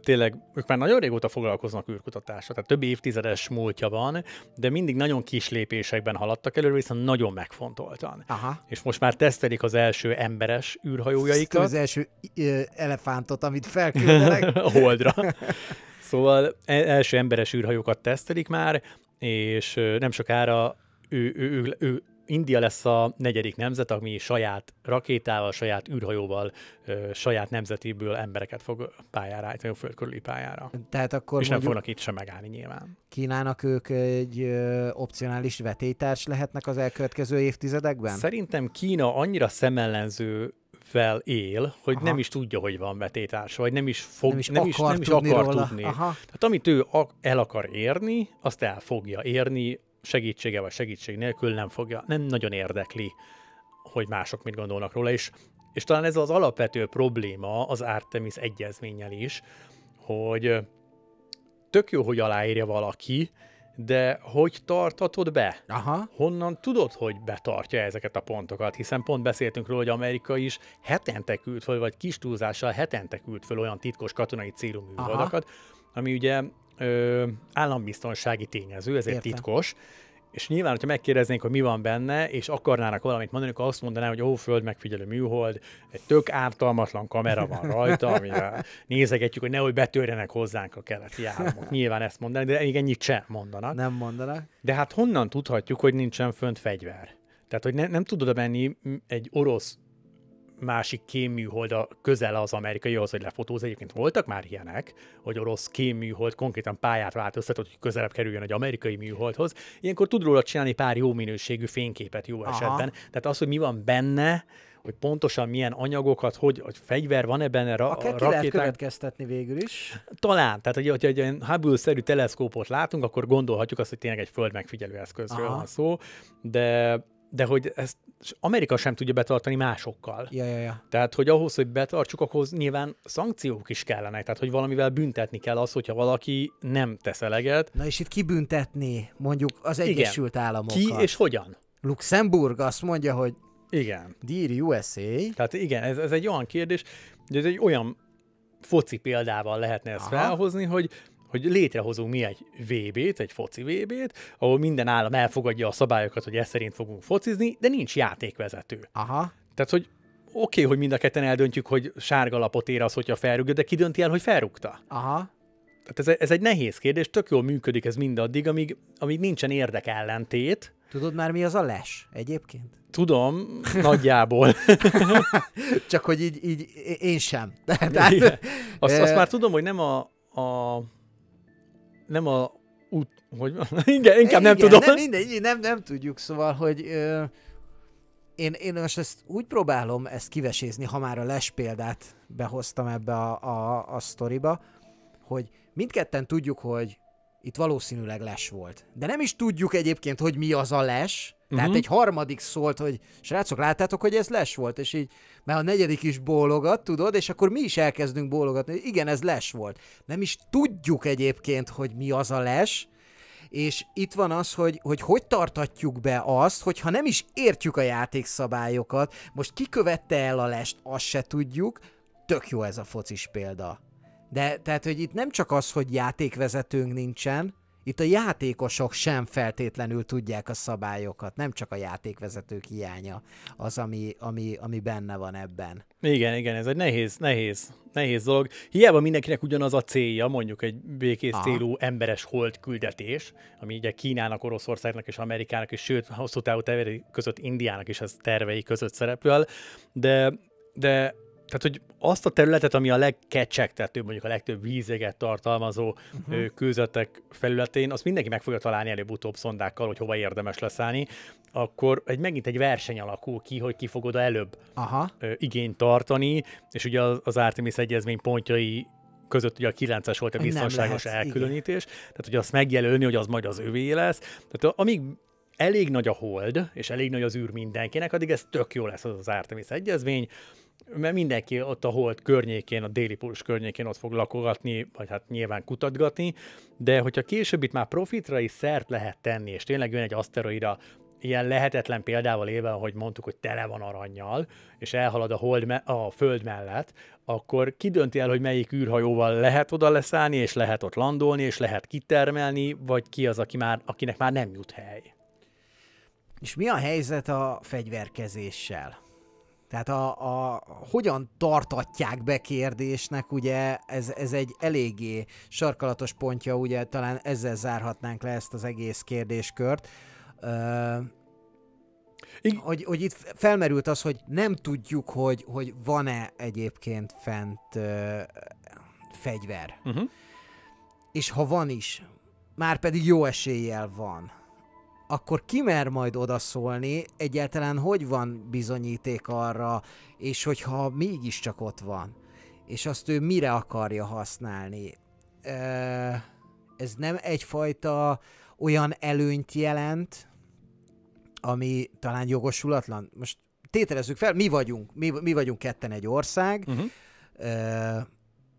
Tényleg, ők már nagyon régóta foglalkoznak űrkutatással, tehát több évtizedes múltja van, de mindig nagyon kis lépésekben haladtak előre, viszont nagyon megfontoltan. Aha. És most már tesztelik az első emberes űrhajójaikat. Az első elefántot, amit felküldenek. A holdra. Szóval első emberes űrhajókat tesztelik már, és nem sokára ő, ő, ő, ő India lesz a negyedik nemzet, ami saját rakétával, saját űrhajóval, ö, saját nemzetéből embereket fog pályára állítani, földkörüli pályára. Tehát akkor és nem fognak itt sem megállni nyilván. Kínának ők egy ö, opcionális vetélytárs lehetnek az elkövetkező évtizedekben? Szerintem Kína annyira szemellenzővel él, hogy Aha. nem is tudja, hogy van vetélytárs, vagy nem is fog, nem is nem akar, is, nem tudni, is akar tudni. Tehát amit ő el akar érni, azt el fogja érni, segítsége vagy segítség nélkül nem fogja, nem nagyon érdekli, hogy mások mit gondolnak róla is. És talán ez az alapvető probléma az Artemis egyezménnyel is, hogy tök jó, hogy aláírja valaki, de hogy tartatod be? Aha. Honnan tudod, hogy betartja ezeket a pontokat? Hiszen pont beszéltünk róla, hogy Amerika is hetente küld föl, vagy kis túlzással hetente küld föl olyan titkos katonai célú műholdakat, ami ugye Ö, állambiztonsági tényező, ezért Értem. titkos, és nyilván, hogyha megkérdeznénk, hogy mi van benne, és akarnának valamit mondani, akkor azt mondaná, hogy ó, föld megfigyelő műhold, egy tök ártalmatlan kamera van rajta, amivel nézegetjük, hogy nehogy betörjenek hozzánk a keleti államok. Nyilván ezt mondanak, de még ennyit sem mondanak. Nem mondanak. De hát honnan tudhatjuk, hogy nincsen fönt fegyver? Tehát, hogy ne, nem tudod menni egy orosz másik kémműholda közel az amerikaihoz, hogy lefotóz. Egyébként voltak már ilyenek, hogy orosz kémműhold konkrétan pályát változtatott, hogy közelebb kerüljön egy amerikai műholdhoz. Ilyenkor tud róla csinálni pár jó minőségű fényképet jó esetben. Aha. Tehát az, hogy mi van benne, hogy pontosan milyen anyagokat, hogy, hogy fegyver van-e benne ra, a rakétán. Lehet következtetni végül is. Talán. Tehát, hogy, hogy egy Hubble-szerű teleszkópot látunk, akkor gondolhatjuk azt, hogy tényleg egy föld megfigyelő eszközről Aha. van szó, de... De hogy ezt Amerika sem tudja betartani másokkal. Ja, ja, ja. Tehát, hogy ahhoz, hogy betartsuk, ahhoz nyilván szankciók is kellenek. Tehát, hogy valamivel büntetni kell az, hogyha valaki nem tesz eleget. Na és itt kibüntetni mondjuk az Egyesült Igen. Államokat. Ki és hogyan? Luxemburg azt mondja, hogy igen. Dear u es á. Tehát igen, ez, ez egy olyan kérdés, hogy ez egy olyan foci példával lehetne ezt Aha. felhozni, hogy... hogy létrehozunk mi egy vé bét, egy foci vé bét, ahol minden állam elfogadja a szabályokat, hogy ezt szerint fogunk focizni, de nincs játékvezető. Aha. Tehát, hogy oké, okay, hogy mind a ketten eldöntjük, hogy sárga lapot ér az, hogyha felrúgja, de ki dönti el, hogy felrúgta? Aha. Tehát ez, ez egy nehéz kérdés, tök jól működik ez mindaddig, amíg, amíg nincsen érdekellentét. Tudod már, mi az a les egyébként? Tudom, nagyjából. Csak, hogy így, így én sem. Tehát, azt, azt már tudom, hogy nem a... a nem a út, hogy igen, inkább nem igen, tudom. Nem, mindegy, nem, nem tudjuk, szóval, hogy ö, én, én most ezt úgy próbálom ezt kivesézni, ha már a les példát behoztam ebbe a, a, a sztoriba, hogy mindketten tudjuk, hogy itt valószínűleg les volt. De nem is tudjuk egyébként, hogy mi az a les, tehát uh-huh. egy harmadik szólt, hogy srácok, láttátok, hogy ez les volt, és így már a negyedik is bólogat, tudod, és akkor mi is elkezdünk bólogatni, hogy igen, ez les volt. Nem is tudjuk egyébként, hogy mi az a les, és itt van az, hogy, hogy hogy tartatjuk be azt, hogyha nem is értjük a játékszabályokat, most ki követte el a lest, azt se tudjuk, tök jó ez a focis példa. De tehát, hogy itt nem csak az, hogy játékvezetőnk nincsen, itt a játékosok sem feltétlenül tudják a szabályokat, nem csak a játékvezetők hiánya az, ami, ami, ami benne van ebben. Igen, igen, ez egy nehéz, nehéz, nehéz dolog. Hiába mindenkinek ugyanaz a célja, mondjuk egy békés célú emberes hold küldetés, ami ugye Kínának, Oroszországnak és Amerikának, és sőt, hosszú távú tervei között Indiának is az tervei között szerepel, de... de tehát, hogy azt a területet, ami a legkecsegtetőbb, mondjuk a legtöbb vízeget tartalmazó uh-huh. kőzetek felületén, azt mindenki meg fogja találni előbb-utóbb szondákkal, hogy hova érdemes leszállni, akkor egy, megint egy verseny alakul ki, hogy ki fog oda előbb Aha. igényt tartani, és ugye az Artemis Egyezmény pontjai között ugye a kilences volt a biztonságos lehet, elkülönítés, igen. tehát hogy azt megjelölni, hogy az majd az övé lesz. Tehát amíg elég nagy a hold, és elég nagy az űr mindenkinek, addig ez tök jó lesz az az Artemis Egyezmény, mert mindenki ott a hold környékén, a déli pólus környékén ott fog lakogatni, vagy hát nyilván kutatgatni, de hogyha később itt már profitra is szert lehet tenni, és tényleg jön egy aszteroida, ilyen lehetetlen példával élve, ahogy mondtuk, hogy tele van arannyal, és elhalad a, hold me- a föld mellett, akkor ki dönti el, hogy melyik űrhajóval lehet oda leszállni, és lehet ott landolni, és lehet kitermelni, vagy ki az, aki már, akinek már nem jut hely. És mi a helyzet a fegyverkezéssel? Tehát a, a hogyan tartatják be kérdésnek, ugye ez, ez egy eléggé sarkalatos pontja, ugye talán ezzel zárhatnánk le ezt az egész kérdéskört. Ö, I- hogy, hogy itt felmerült az, hogy nem tudjuk, hogy, hogy van-e egyébként fent ö, fegyver. Uh-huh. És ha van is, már pedig jó eséllyel van. Akkor ki mer majd odaszólni, egyáltalán hogy van bizonyíték arra, és hogyha mégiscsak ott van, és azt ő mire akarja használni? Ez nem egyfajta olyan előnyt jelent, ami talán jogosulatlan? Most tételezzük fel, mi vagyunk, mi, mi vagyunk ketten egy ország, uh-huh.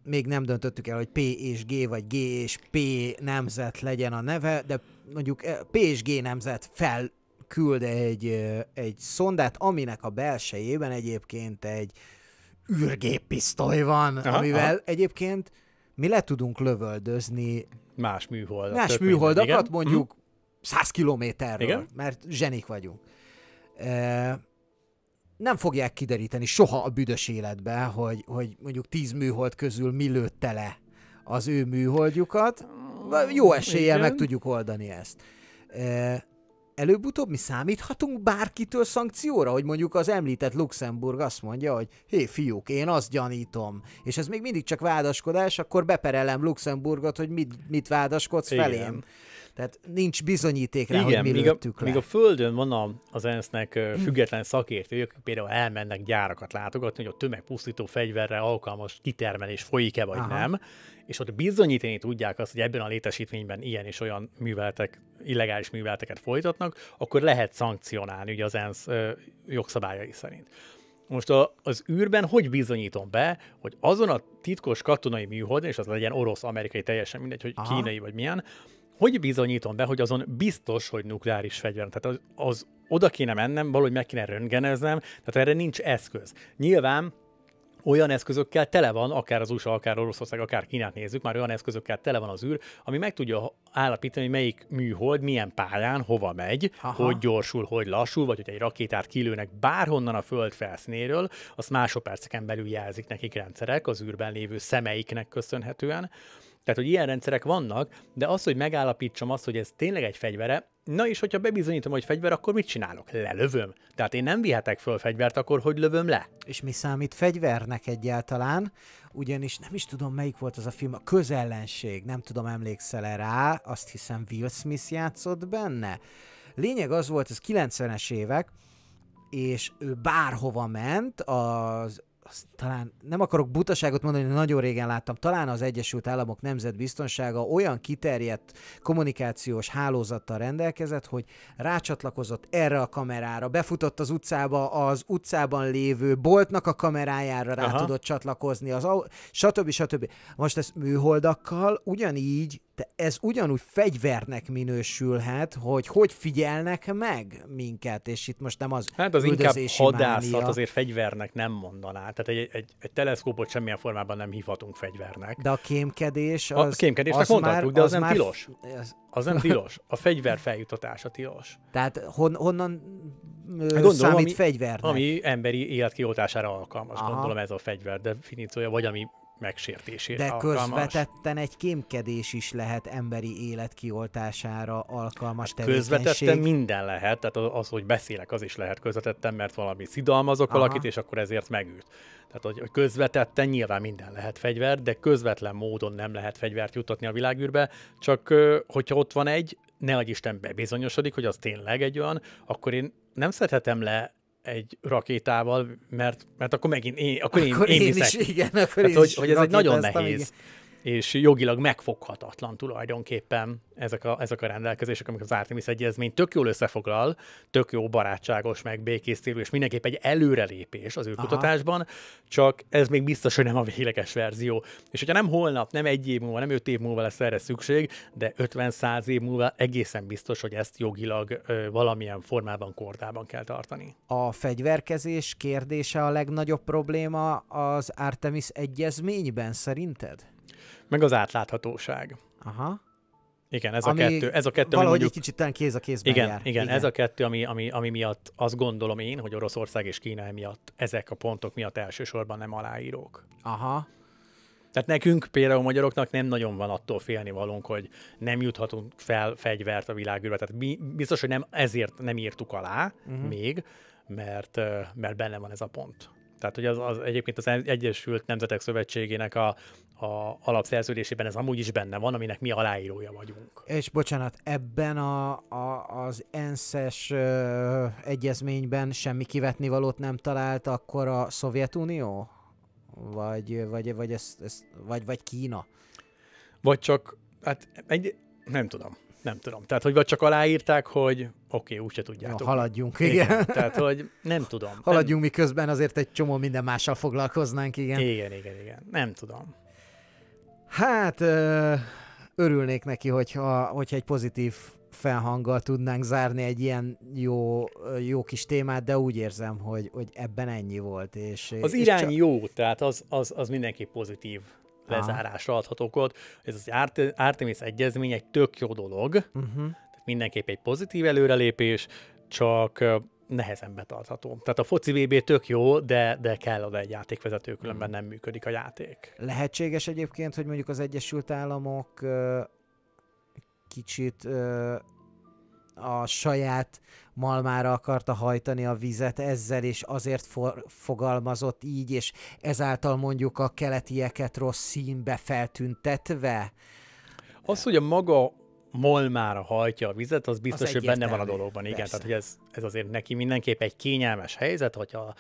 még nem döntöttük el, hogy P és G, vagy G és P nemzet legyen a neve, de mondjuk P és G nemzet felküld egy, egy szondát, aminek a belsejében egyébként egy űrgéppisztoly van, aha, amivel aha. egyébként mi le tudunk lövöldözni más műholdat, más műholdakat, minden, mondjuk mm. száz kilométerről, igen? Mert zsenik vagyunk. E- nem fogják kideríteni soha a büdös életbe, hogy, hogy mondjuk tíz műhold közül mi lőtte le az ő műholdjukat. Jó eséllyel meg tudjuk oldani ezt. előbb-utóbb mi számíthatunk bárkitől szankcióra, hogy mondjuk az említett Luxemburg azt mondja, hogy hé fiúk, én azt gyanítom, és ez még mindig csak vádaskodás, akkor beperelem Luxemburgot, hogy mit, mit vádaskodsz igen. felém. Tehát nincs bizonyíték rá, igen, hogy mi lőttük le. Míg a Földön van a, az ensznek független szakértői, akik például elmennek gyárakat látogatni, hogy a tömegpusztító fegyverre alkalmas kitermelés folyik-e vagy aha. nem, és ott bizonyítani tudják azt, hogy ebben a létesítményben ilyen és olyan műveletek, illegális műveleteket folytatnak, akkor lehet szankcionálni ugye az ENSZ jogszabályai szerint. Most a, az űrben hogy bizonyítom be, hogy azon a titkos katonai műholdon, és az legyen orosz, amerikai, teljesen mindegy, hogy aha. kínai vagy milyen, hogy bizonyítom be, hogy azon biztos, hogy nukleáris fegyver. Tehát az, az oda kéne mennem, valahogy meg kéne röntgeneznem, tehát erre nincs eszköz. Nyilván olyan eszközökkel tele van, akár az u es á, akár Oroszország, akár Kínát nézzük, már olyan eszközökkel tele van az űr, ami meg tudja állapítani, hogy melyik műhold, milyen pályán, hova megy, aha. hogy gyorsul, hogy lassul, vagy hogy egy rakétát kilőnek bárhonnan a Föld felszínéről, azt másodperceken belül jelzik nekik rendszerek, az űrben lévő szemeiknek köszönhetően. Tehát, hogy ilyen rendszerek vannak, de az, hogy megállapítsam azt, hogy ez tényleg egy fegyvere, na és hogyha bebizonyítom, hogy fegyver, akkor mit csinálok? Lelövöm. Tehát én nem vihetek föl fegyvert, akkor hogy lövöm le? És mi számít fegyvernek egyáltalán? Ugyanis nem is tudom, melyik volt az a film, a Közellenség, nem tudom, emlékszel-e rá, azt hiszem Will Smith játszott benne. Lényeg az volt, ez kilencvenes évek, és ő bárhova ment, az talán nem akarok butaságot mondani, de nagyon régen láttam, talán az Egyesült Államok nemzetbiztonsága olyan kiterjedt kommunikációs hálózattal rendelkezett, hogy rácsatlakozott erre a kamerára, befutott az utcába, az utcában lévő boltnak a kamerájára rá aha. tudott csatlakozni, az stb. Stb. Most ezt műholdakkal ugyanígy, de ez ugyanúgy fegyvernek minősülhet, hogy hogy figyelnek meg minket, és itt most nem az hát az inkább hadászat mánia. Azért fegyvernek nem mondaná. Tehát egy, egy, egy teleszkópot semmilyen formában nem hívhatunk fegyvernek. De a kémkedés az... A kémkedésnek az mondhatjuk, már, de az, az nem tilos. Az... az nem tilos. A fegyver feljutatása tilos. Tehát hon, honnan gondolom, számít ami, fegyvernek? Ami emberi élet kioltására alkalmas. Aha. Gondolom ez a fegyver definíciója, vagy ami... megsértésére de alkalmas. Közvetetten egy kémkedés is lehet emberi élet kioltására alkalmas hát tevékenység. Közvetetten minden lehet, tehát az, hogy beszélek, az is lehet közvetetten, mert valami szidalmazok aha. valakit, és akkor ezért megüt. Tehát, hogy közvetetten nyilván minden lehet fegyver, de közvetlen módon nem lehet fegyvert juttatni a világűrbe, csak hogyha ott van egy, ne adj Isten bebizonyosodik, hogy az tényleg egy olyan, akkor én nem szedhetem le egy rakétával, mert, mert akkor megint én, akkor én, akkor én, én is, igen, akkor tehát, én hogy, is hogy ez egy nagyon nehéz, igen. és jogilag megfoghatatlan tulajdonképpen ezek a, ezek a rendelkezések, amik az Artemis Egyezmény tök jól összefoglal, tök jó barátságos, meg békés célú, és mindenképp egy előrelépés az űrkutatásban, csak ez még biztos, hogy nem a végleges verzió. És hogyha nem holnap, nem egy év múlva, nem öt év múlva lesz erre szükség, de ötven-száz év múlva egészen biztos, hogy ezt jogilag ö, valamilyen formában, kordában kell tartani. A fegyverkezés kérdése a legnagyobb probléma az Artemis Egyezményben szerinted? Meg az átláthatóság. Aha. Igen, ez ami a kettő. Ez a kettő valahogy mondjuk, egy kicsit talán kéz a kézben igen, jár. Igen, igen, ez a kettő, ami, ami, ami miatt azt gondolom én, hogy Oroszország és Kína miatt, ezek a pontok miatt elsősorban nem aláírók. Aha. Tehát nekünk, például magyaroknak nem nagyon van attól félnivalónk, hogy nem juthatunk fel fegyvert a világűrbe. Tehát mi, biztos, hogy nem, ezért nem írtuk alá uh-huh. még, mert, mert benne van ez a pont. Tehát, hogy az, az egyébként az Egyesült Nemzetek Szövetségének a, a alapszerződésében ez amúgy is benne van, aminek mi aláírója vagyunk. És bocsánat, ebben a, a, az enszes ö, egyezményben semmi kivetnivalót nem talált akkor a Szovjetunió? Vagy, vagy, vagy, ez, ez, vagy, vagy Kína? Vagy csak, hát egy, nem tudom. Nem tudom. Tehát, hogy vagy csak aláírták, hogy oké, okay, úgyse tudjátok. Ja, haladjunk, igen. igen. Tehát, hogy nem tudom. Haladjunk, nem... miközben azért egy csomó minden mással foglalkoznánk, igen. Igen, igen, igen. Nem tudom. Hát, örülnék neki, hogyha, hogyha egy pozitív felhanggal tudnánk zárni egy ilyen jó, jó kis témát, de úgy érzem, hogy, hogy ebben ennyi volt. És, az és irány csak... jó, tehát az, az, az mindenki pozitív. Lezárásra adhatok ott. Ez az Artemis Egyezmény egy tök jó dolog, uh-huh. tehát mindenképp egy pozitív előrelépés, csak nehezen betartható. Tehát a foci vé bé tök jó, de, de kell oda egy játékvezető, különben nem működik a játék. Lehetséges egyébként, hogy mondjuk az Egyesült Államok kicsit a saját malmára akarta hajtani a vizet ezzel, és azért for, fogalmazott így, és ezáltal mondjuk a keletieket rossz színbe feltüntetve. Az, hogy a maga malmára hajtja a vizet, az biztos, hogy benne van a dologban. Igen, persze. Tehát hogy ez, ez azért neki mindenképp egy kényelmes helyzet, hogyha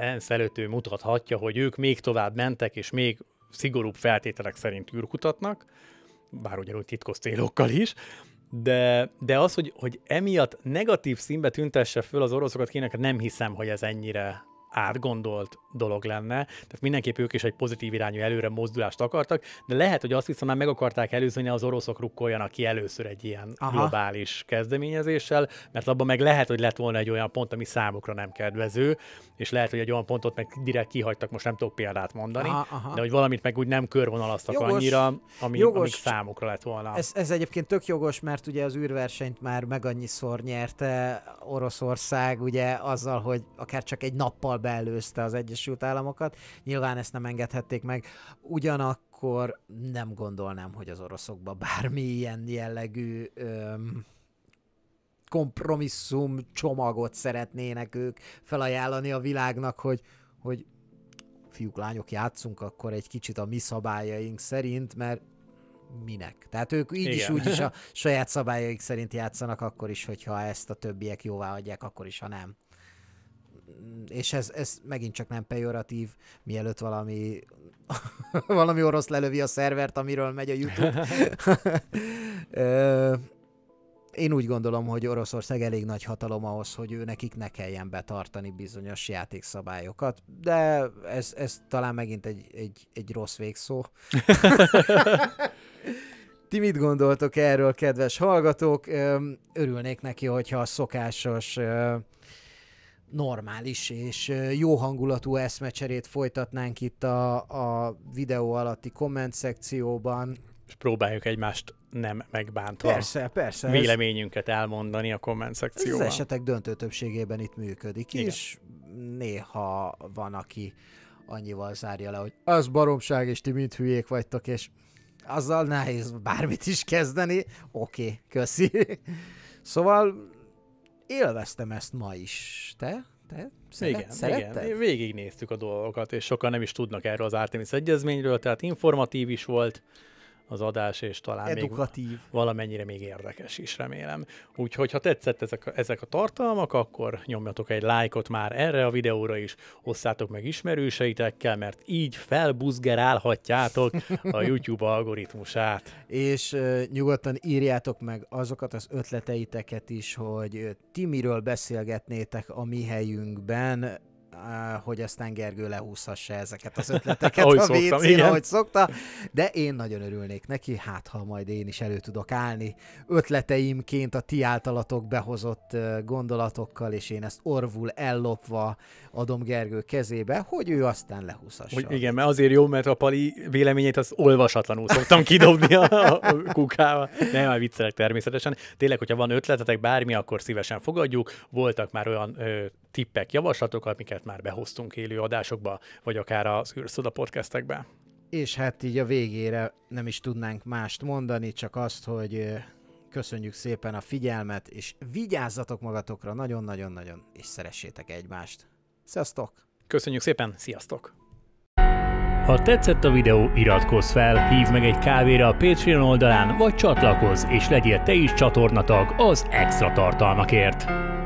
ENSZ előtt ő mutathatja, hogy ők még tovább mentek, és még szigorúbb feltételek szerint űrkutatnak, bár ugyanúgy titkos célokkal is, de, de az, hogy, hogy emiatt negatív színbe tüntesse föl az oroszokat kének, nem hiszem, hogy ez ennyire átgondolt dolog lenne. Tehát mindenképp ők is egy pozitív irányú előre mozdulást akartak, de lehet, hogy azt viszont már meg akarták előzni, hogy az oroszok rukkoljanak ki először egy ilyen Aha. globális kezdeményezéssel, mert abban meg lehet, hogy lett volna egy olyan pont, ami számukra nem kedvező, és lehet, hogy egy olyan pontot meg direkt kihagytak, most nem tudok példát mondani, Aha. de hogy valamit meg úgy nem körvonalaztak jogos, annyira, ami, jogos. Amik számukra lett volna. Ez, ez egyébként tök jogos, mert ugye az űrversenyt már meg annyiszor nyerte Oroszország, ugye azzal, hogy akár csak egy nappal beelőzte az Egyesült Államokat. Nyilván ezt nem engedhették meg. Ugyanakkor nem gondolnám, hogy az oroszokba bármilyen jellegű öm, kompromisszum csomagot szeretnének ők felajánlani a világnak, hogy, hogy fiúk, lányok, játszunk akkor egy kicsit a mi szabályaink szerint, mert minek? Tehát ők így Igen. is, úgy is a saját szabályaik szerint játszanak akkor is, hogyha ezt a többiek jóvá adják, akkor is, ha nem. És ez, ez megint csak nem pejoratív, mielőtt valami valami orosz lelövi a szervert, amiről megy a YouTube. Én úgy gondolom, hogy Oroszország elég nagy hatalom ahhoz, hogy ő nekik ne kelljen betartani bizonyos játékszabályokat, de ez, ez talán megint egy, egy, egy rossz végszó. Ti mit gondoltok erről, kedves hallgatók? Örülnék neki, hogyha a szokásos normális és jó hangulatú eszmecserét folytatnánk itt a, a videó alatti komment szekcióban. És próbáljuk egymást nem megbántva persze, persze, véleményünket ez... elmondani a komment szekcióban. Az esetek döntő többségében itt működik, Igen. és néha van, aki annyival zárja le, hogy az baromság, és ti mind hülyék vagytok, és azzal nehéz bármit is kezdeni. Oké, okay, köszi. Szóval... Élveztem ezt ma is. Te? Te? Szeret, igen, szeretted? Igen. Végignéztük a dolgokat, és sokan nem is tudnak erről az Artemis Egyezményről, tehát informatív is volt az adás, és talán edukatív. Még valamennyire még érdekes is, remélem. Úgyhogy, ha tetszett ezek a, ezek a tartalmak, akkor nyomjatok egy lájkot már erre a videóra is, osszátok meg ismerőseitekkel, mert így felbuzgerálhatjátok a YouTube algoritmusát. És uh, nyugodtan írjátok meg azokat az ötleteiteket is, hogy ti miről beszélgetnétek a mi helyünkben, hogy aztán Gergő lehúzhassa ezeket az ötleteket ahogy a vécén, ahogy szokta, de én nagyon örülnék neki, hát ha majd én is elő tudok állni ötleteimként a ti általatok behozott gondolatokkal, és én ezt orvul ellopva adom Gergő kezébe, hogy ő aztán lehúzhassa. Hogy igen, mert azért jó, mert a Pali véleményét az olvasatlanul szoktam kidobni a, a kukába. Nem, már viccelek természetesen. Tényleg, hogyha van ötletetek, bármi, akkor szívesen fogadjuk. Voltak már olyan ö, tippek, javaslatok, amiket már behoztunk élő adásokba, vagy akár az űrszóda podcastekbe. És hát így a végére nem is tudnánk mást mondani, csak azt, hogy köszönjük szépen a figyelmet, és vigyázzatok magatokra nagyon-nagyon-nagyon, és szeressétek egymást. Sziasztok! Köszönjük szépen, sziasztok! Ha tetszett a videó, iratkozz fel, hívd meg egy kávéra a Patreon oldalán, vagy csatlakozz, és legyél te is csatornatag az extra tartalmakért!